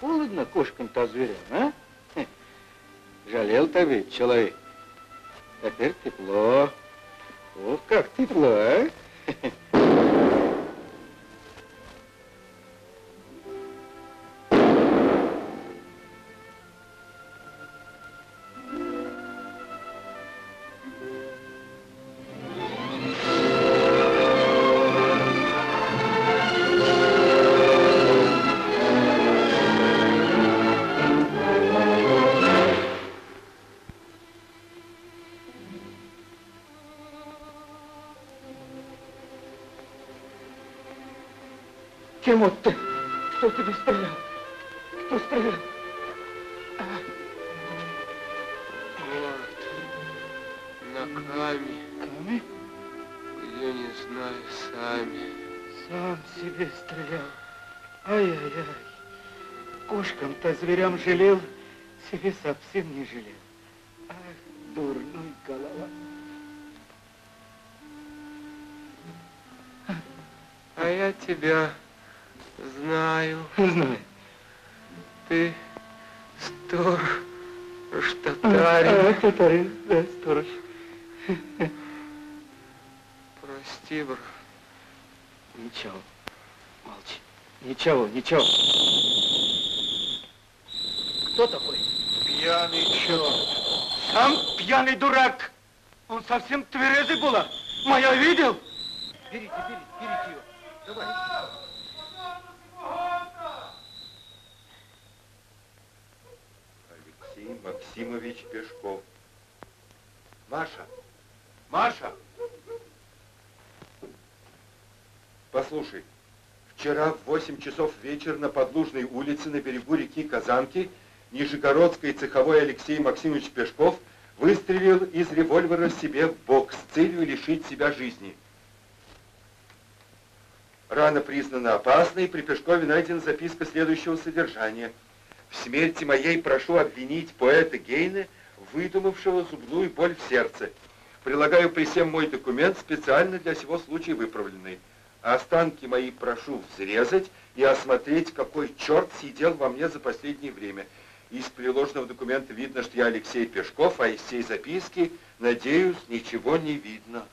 Холодно кошкам-то зверям, а? Жалел тебе человек. Теперь тепло. Ох, как тепло, а? Кем вот ты? Кто тебе стрелял? Кто стрелял? Вот, на каме. Каме? Я не знаю, сами. Сам себе стрелял. Ай-яй-яй. Кошкам-то, зверям жалел, себе совсем не жалел. Ах, дурной голова. А я тебя... знаю. Знаю. Ты сторож татарин. Татарин, да, сторож. Прости, брат. Ничего. Молчи. Ничего, ничего. Кто такой? Пьяный черт. Сам пьяный дурак. Он совсем тверезый был. Моя видел? Берите, берите, берите ее. Давай. Алексей Максимович Пешков. Маша, Маша, послушай, вчера в 8 часов вечера на Подлужной улице на берегу реки Казанки Нижегородской цеховой Алексей Максимович Пешков выстрелил из револьвера себе в бок с целью лишить себя жизни. Рана признана опасной, при Пешкове найдена записка следующего содержания. В смерти моей прошу обвинить поэта Гейна, выдумавшего зубную боль в сердце. Прилагаю при всем мой документ, специально для сего случая выправленный. Останки мои прошу взрезать и осмотреть, какой черт сидел во мне за последнее время. Из приложенного документа видно, что я Алексей Пешков, а из всей записки, надеюсь, ничего не видно.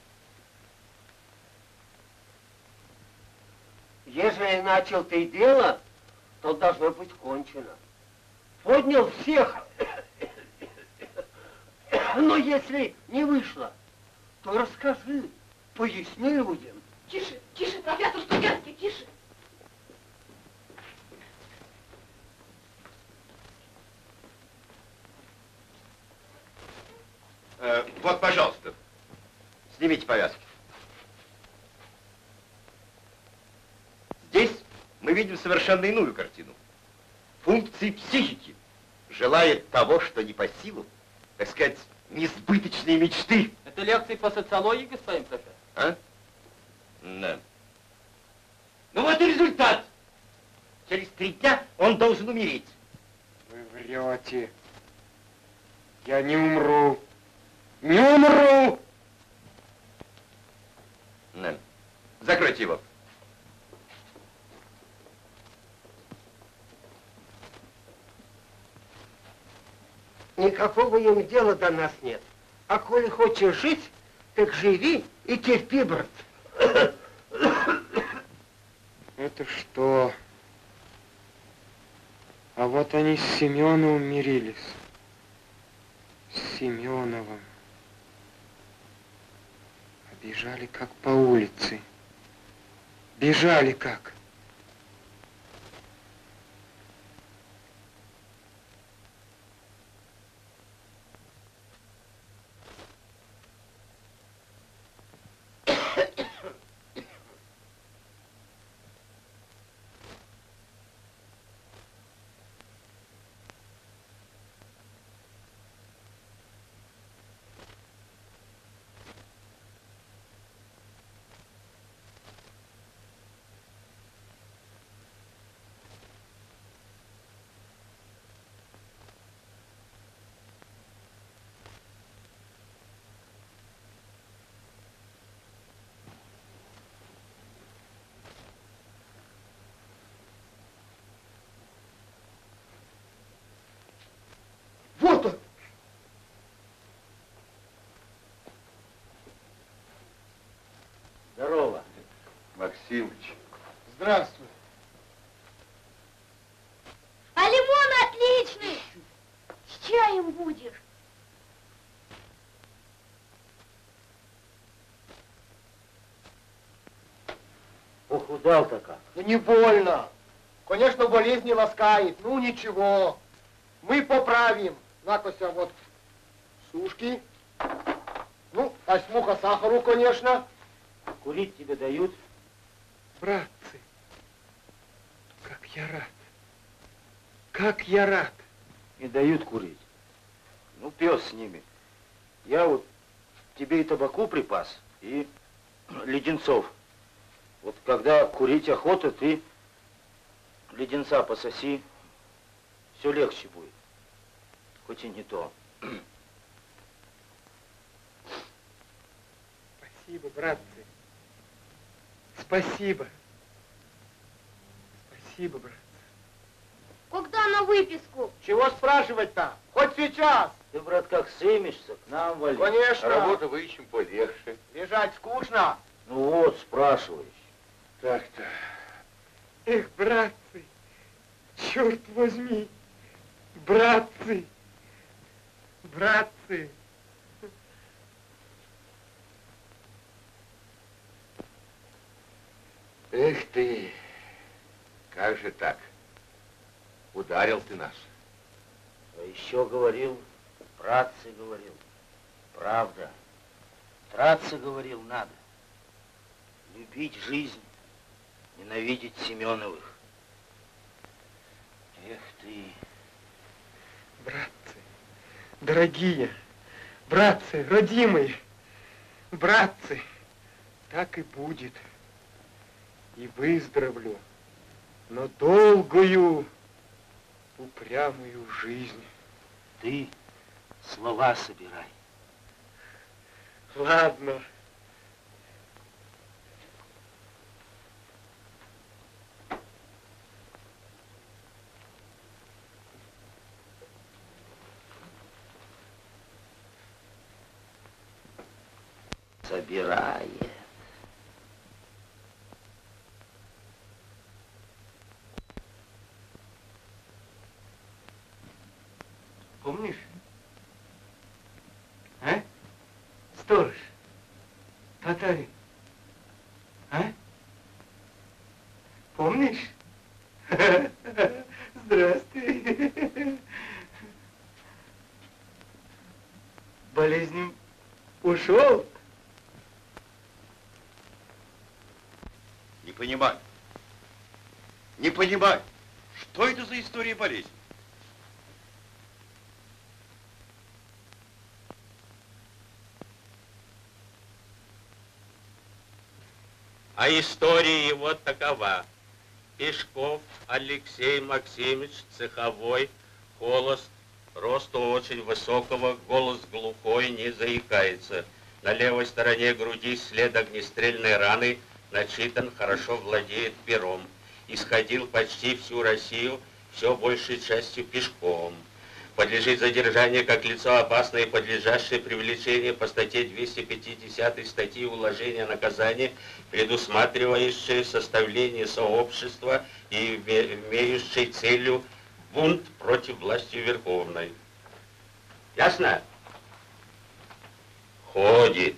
Ежели начал ты дело, то должно быть кончено. Поднял всех. Но если не вышло, то расскажи, поясни людям. Тише, тише, профессор Студянский, тише. Вот, пожалуйста, снимите повязки. Здесь мы видим совершенно иную картину. Функции психики, желает того, что не по силу, так сказать, несбыточные мечты. Это лекции по социологии, господин профессор? А? Да. Ну вот и результат. Через 3 дня он должен умереть. Вы врете. Я не умру. Не умру! Да. Закройте его. Никакого им дела до нас нет. А коли хочешь жить, так живи и терпи, брат. Это что? А вот они с Семеновым мирились. С Семеновым. А бежали как по улице. Бежали как. Здорово. Максимыч. Здравствуй. А лимон отличный. С чаем будешь. Похудал-то как. Да не больно. Конечно, болезнь не ласкает. Ну ничего. Мы поправим. На-ка, вот сушки. Ну, осьмуха сахару, конечно. Курить тебе дают? Братцы, как я рад. Как я рад. Не дают курить. Ну, пес с ними. Я вот тебе и табаку припас, и леденцов. Вот когда курить охота, ты леденца пососи, все легче будет. Хоть и не то. Спасибо, братцы. Спасибо. Спасибо, братцы. Когда на выписку? Чего спрашивать-то? Хоть сейчас. Ты, брат, как сымешься, к нам вали. Конечно. Работу выищем полегче. Лежать скучно. Ну вот, спрашиваешь. Так-то. Эх, братцы, черт возьми, братцы, братцы. Эх ты, как же так? Ударил ты нас. А еще говорил, братцы говорил, правда. Драться, говорил, надо. Любить жизнь, ненавидеть Семеновых. Эх ты. Братцы, дорогие, братцы, родимые, братцы, так и будет. И выздоровлю, но долгую, упрямую жизнь. Ты слова собирай. Ладно. Собирает. Помнишь? Сторож, татарин, а? Помнишь? Здравствуй. Болезнью ушел? Не понимаю. Не понимаю, что это за история болезни? А история его такова. Пешков Алексей Максимович, цеховой, холост, роста очень высокого, голос глухой, не заикается. На левой стороне груди след огнестрельной раны, начитан, хорошо владеет пером. Исходил почти всю Россию, все большей частью пешком. Подлежит задержанию как лицо опасное, подлежащее привлечению по статье 250 статьи уложения наказания, предусматривающее составление сообщества и имеющее целью бунт против власти верховной. Ясно? Ходит.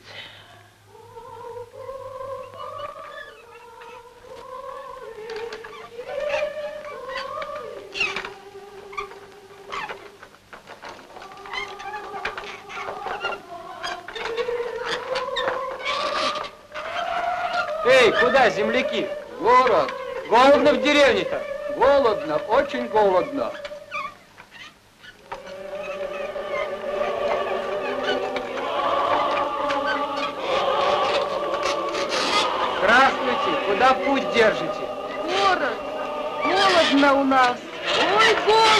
Эй, куда, земляки? Город. Голодно в деревне-то. Голодно, очень голодно. Здравствуйте, куда путь держите? Город. Голодно у нас. Ой, голодно.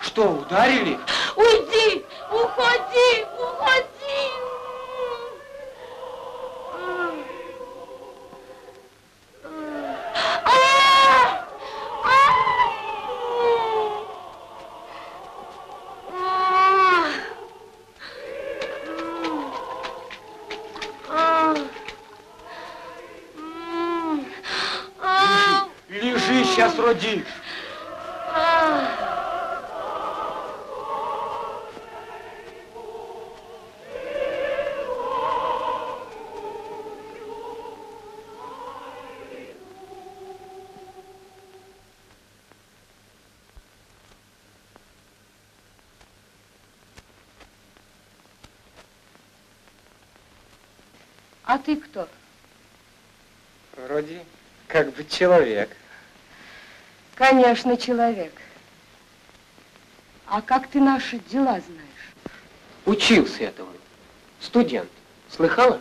Что, ударили? Уйди! Уходи! Уходи! Лежи, сейчас родишь! А ты кто? Вроде как бы человек. Конечно, человек. А как ты наши дела знаешь? Учился этому. Студент. Слыхала?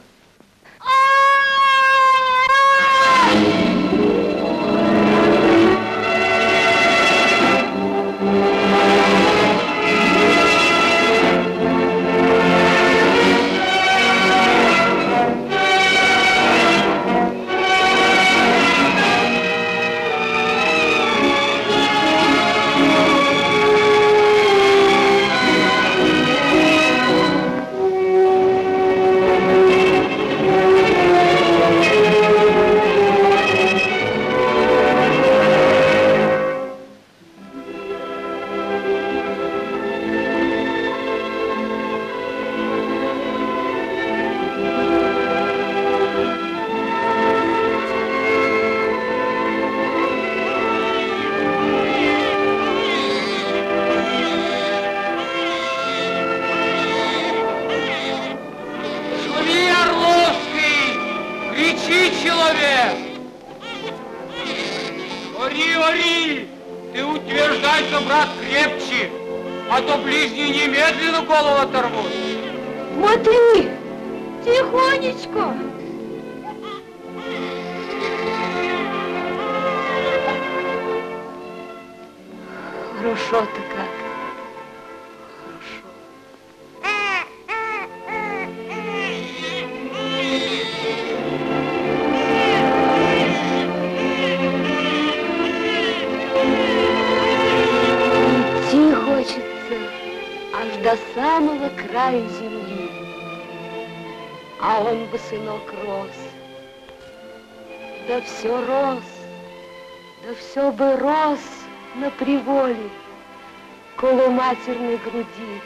Матерной груди,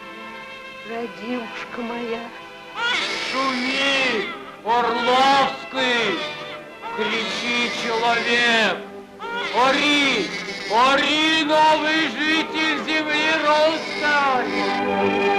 родивушка моя. Шуми, Орловский, кричи, человек, ори, ори, новый житель земли русской.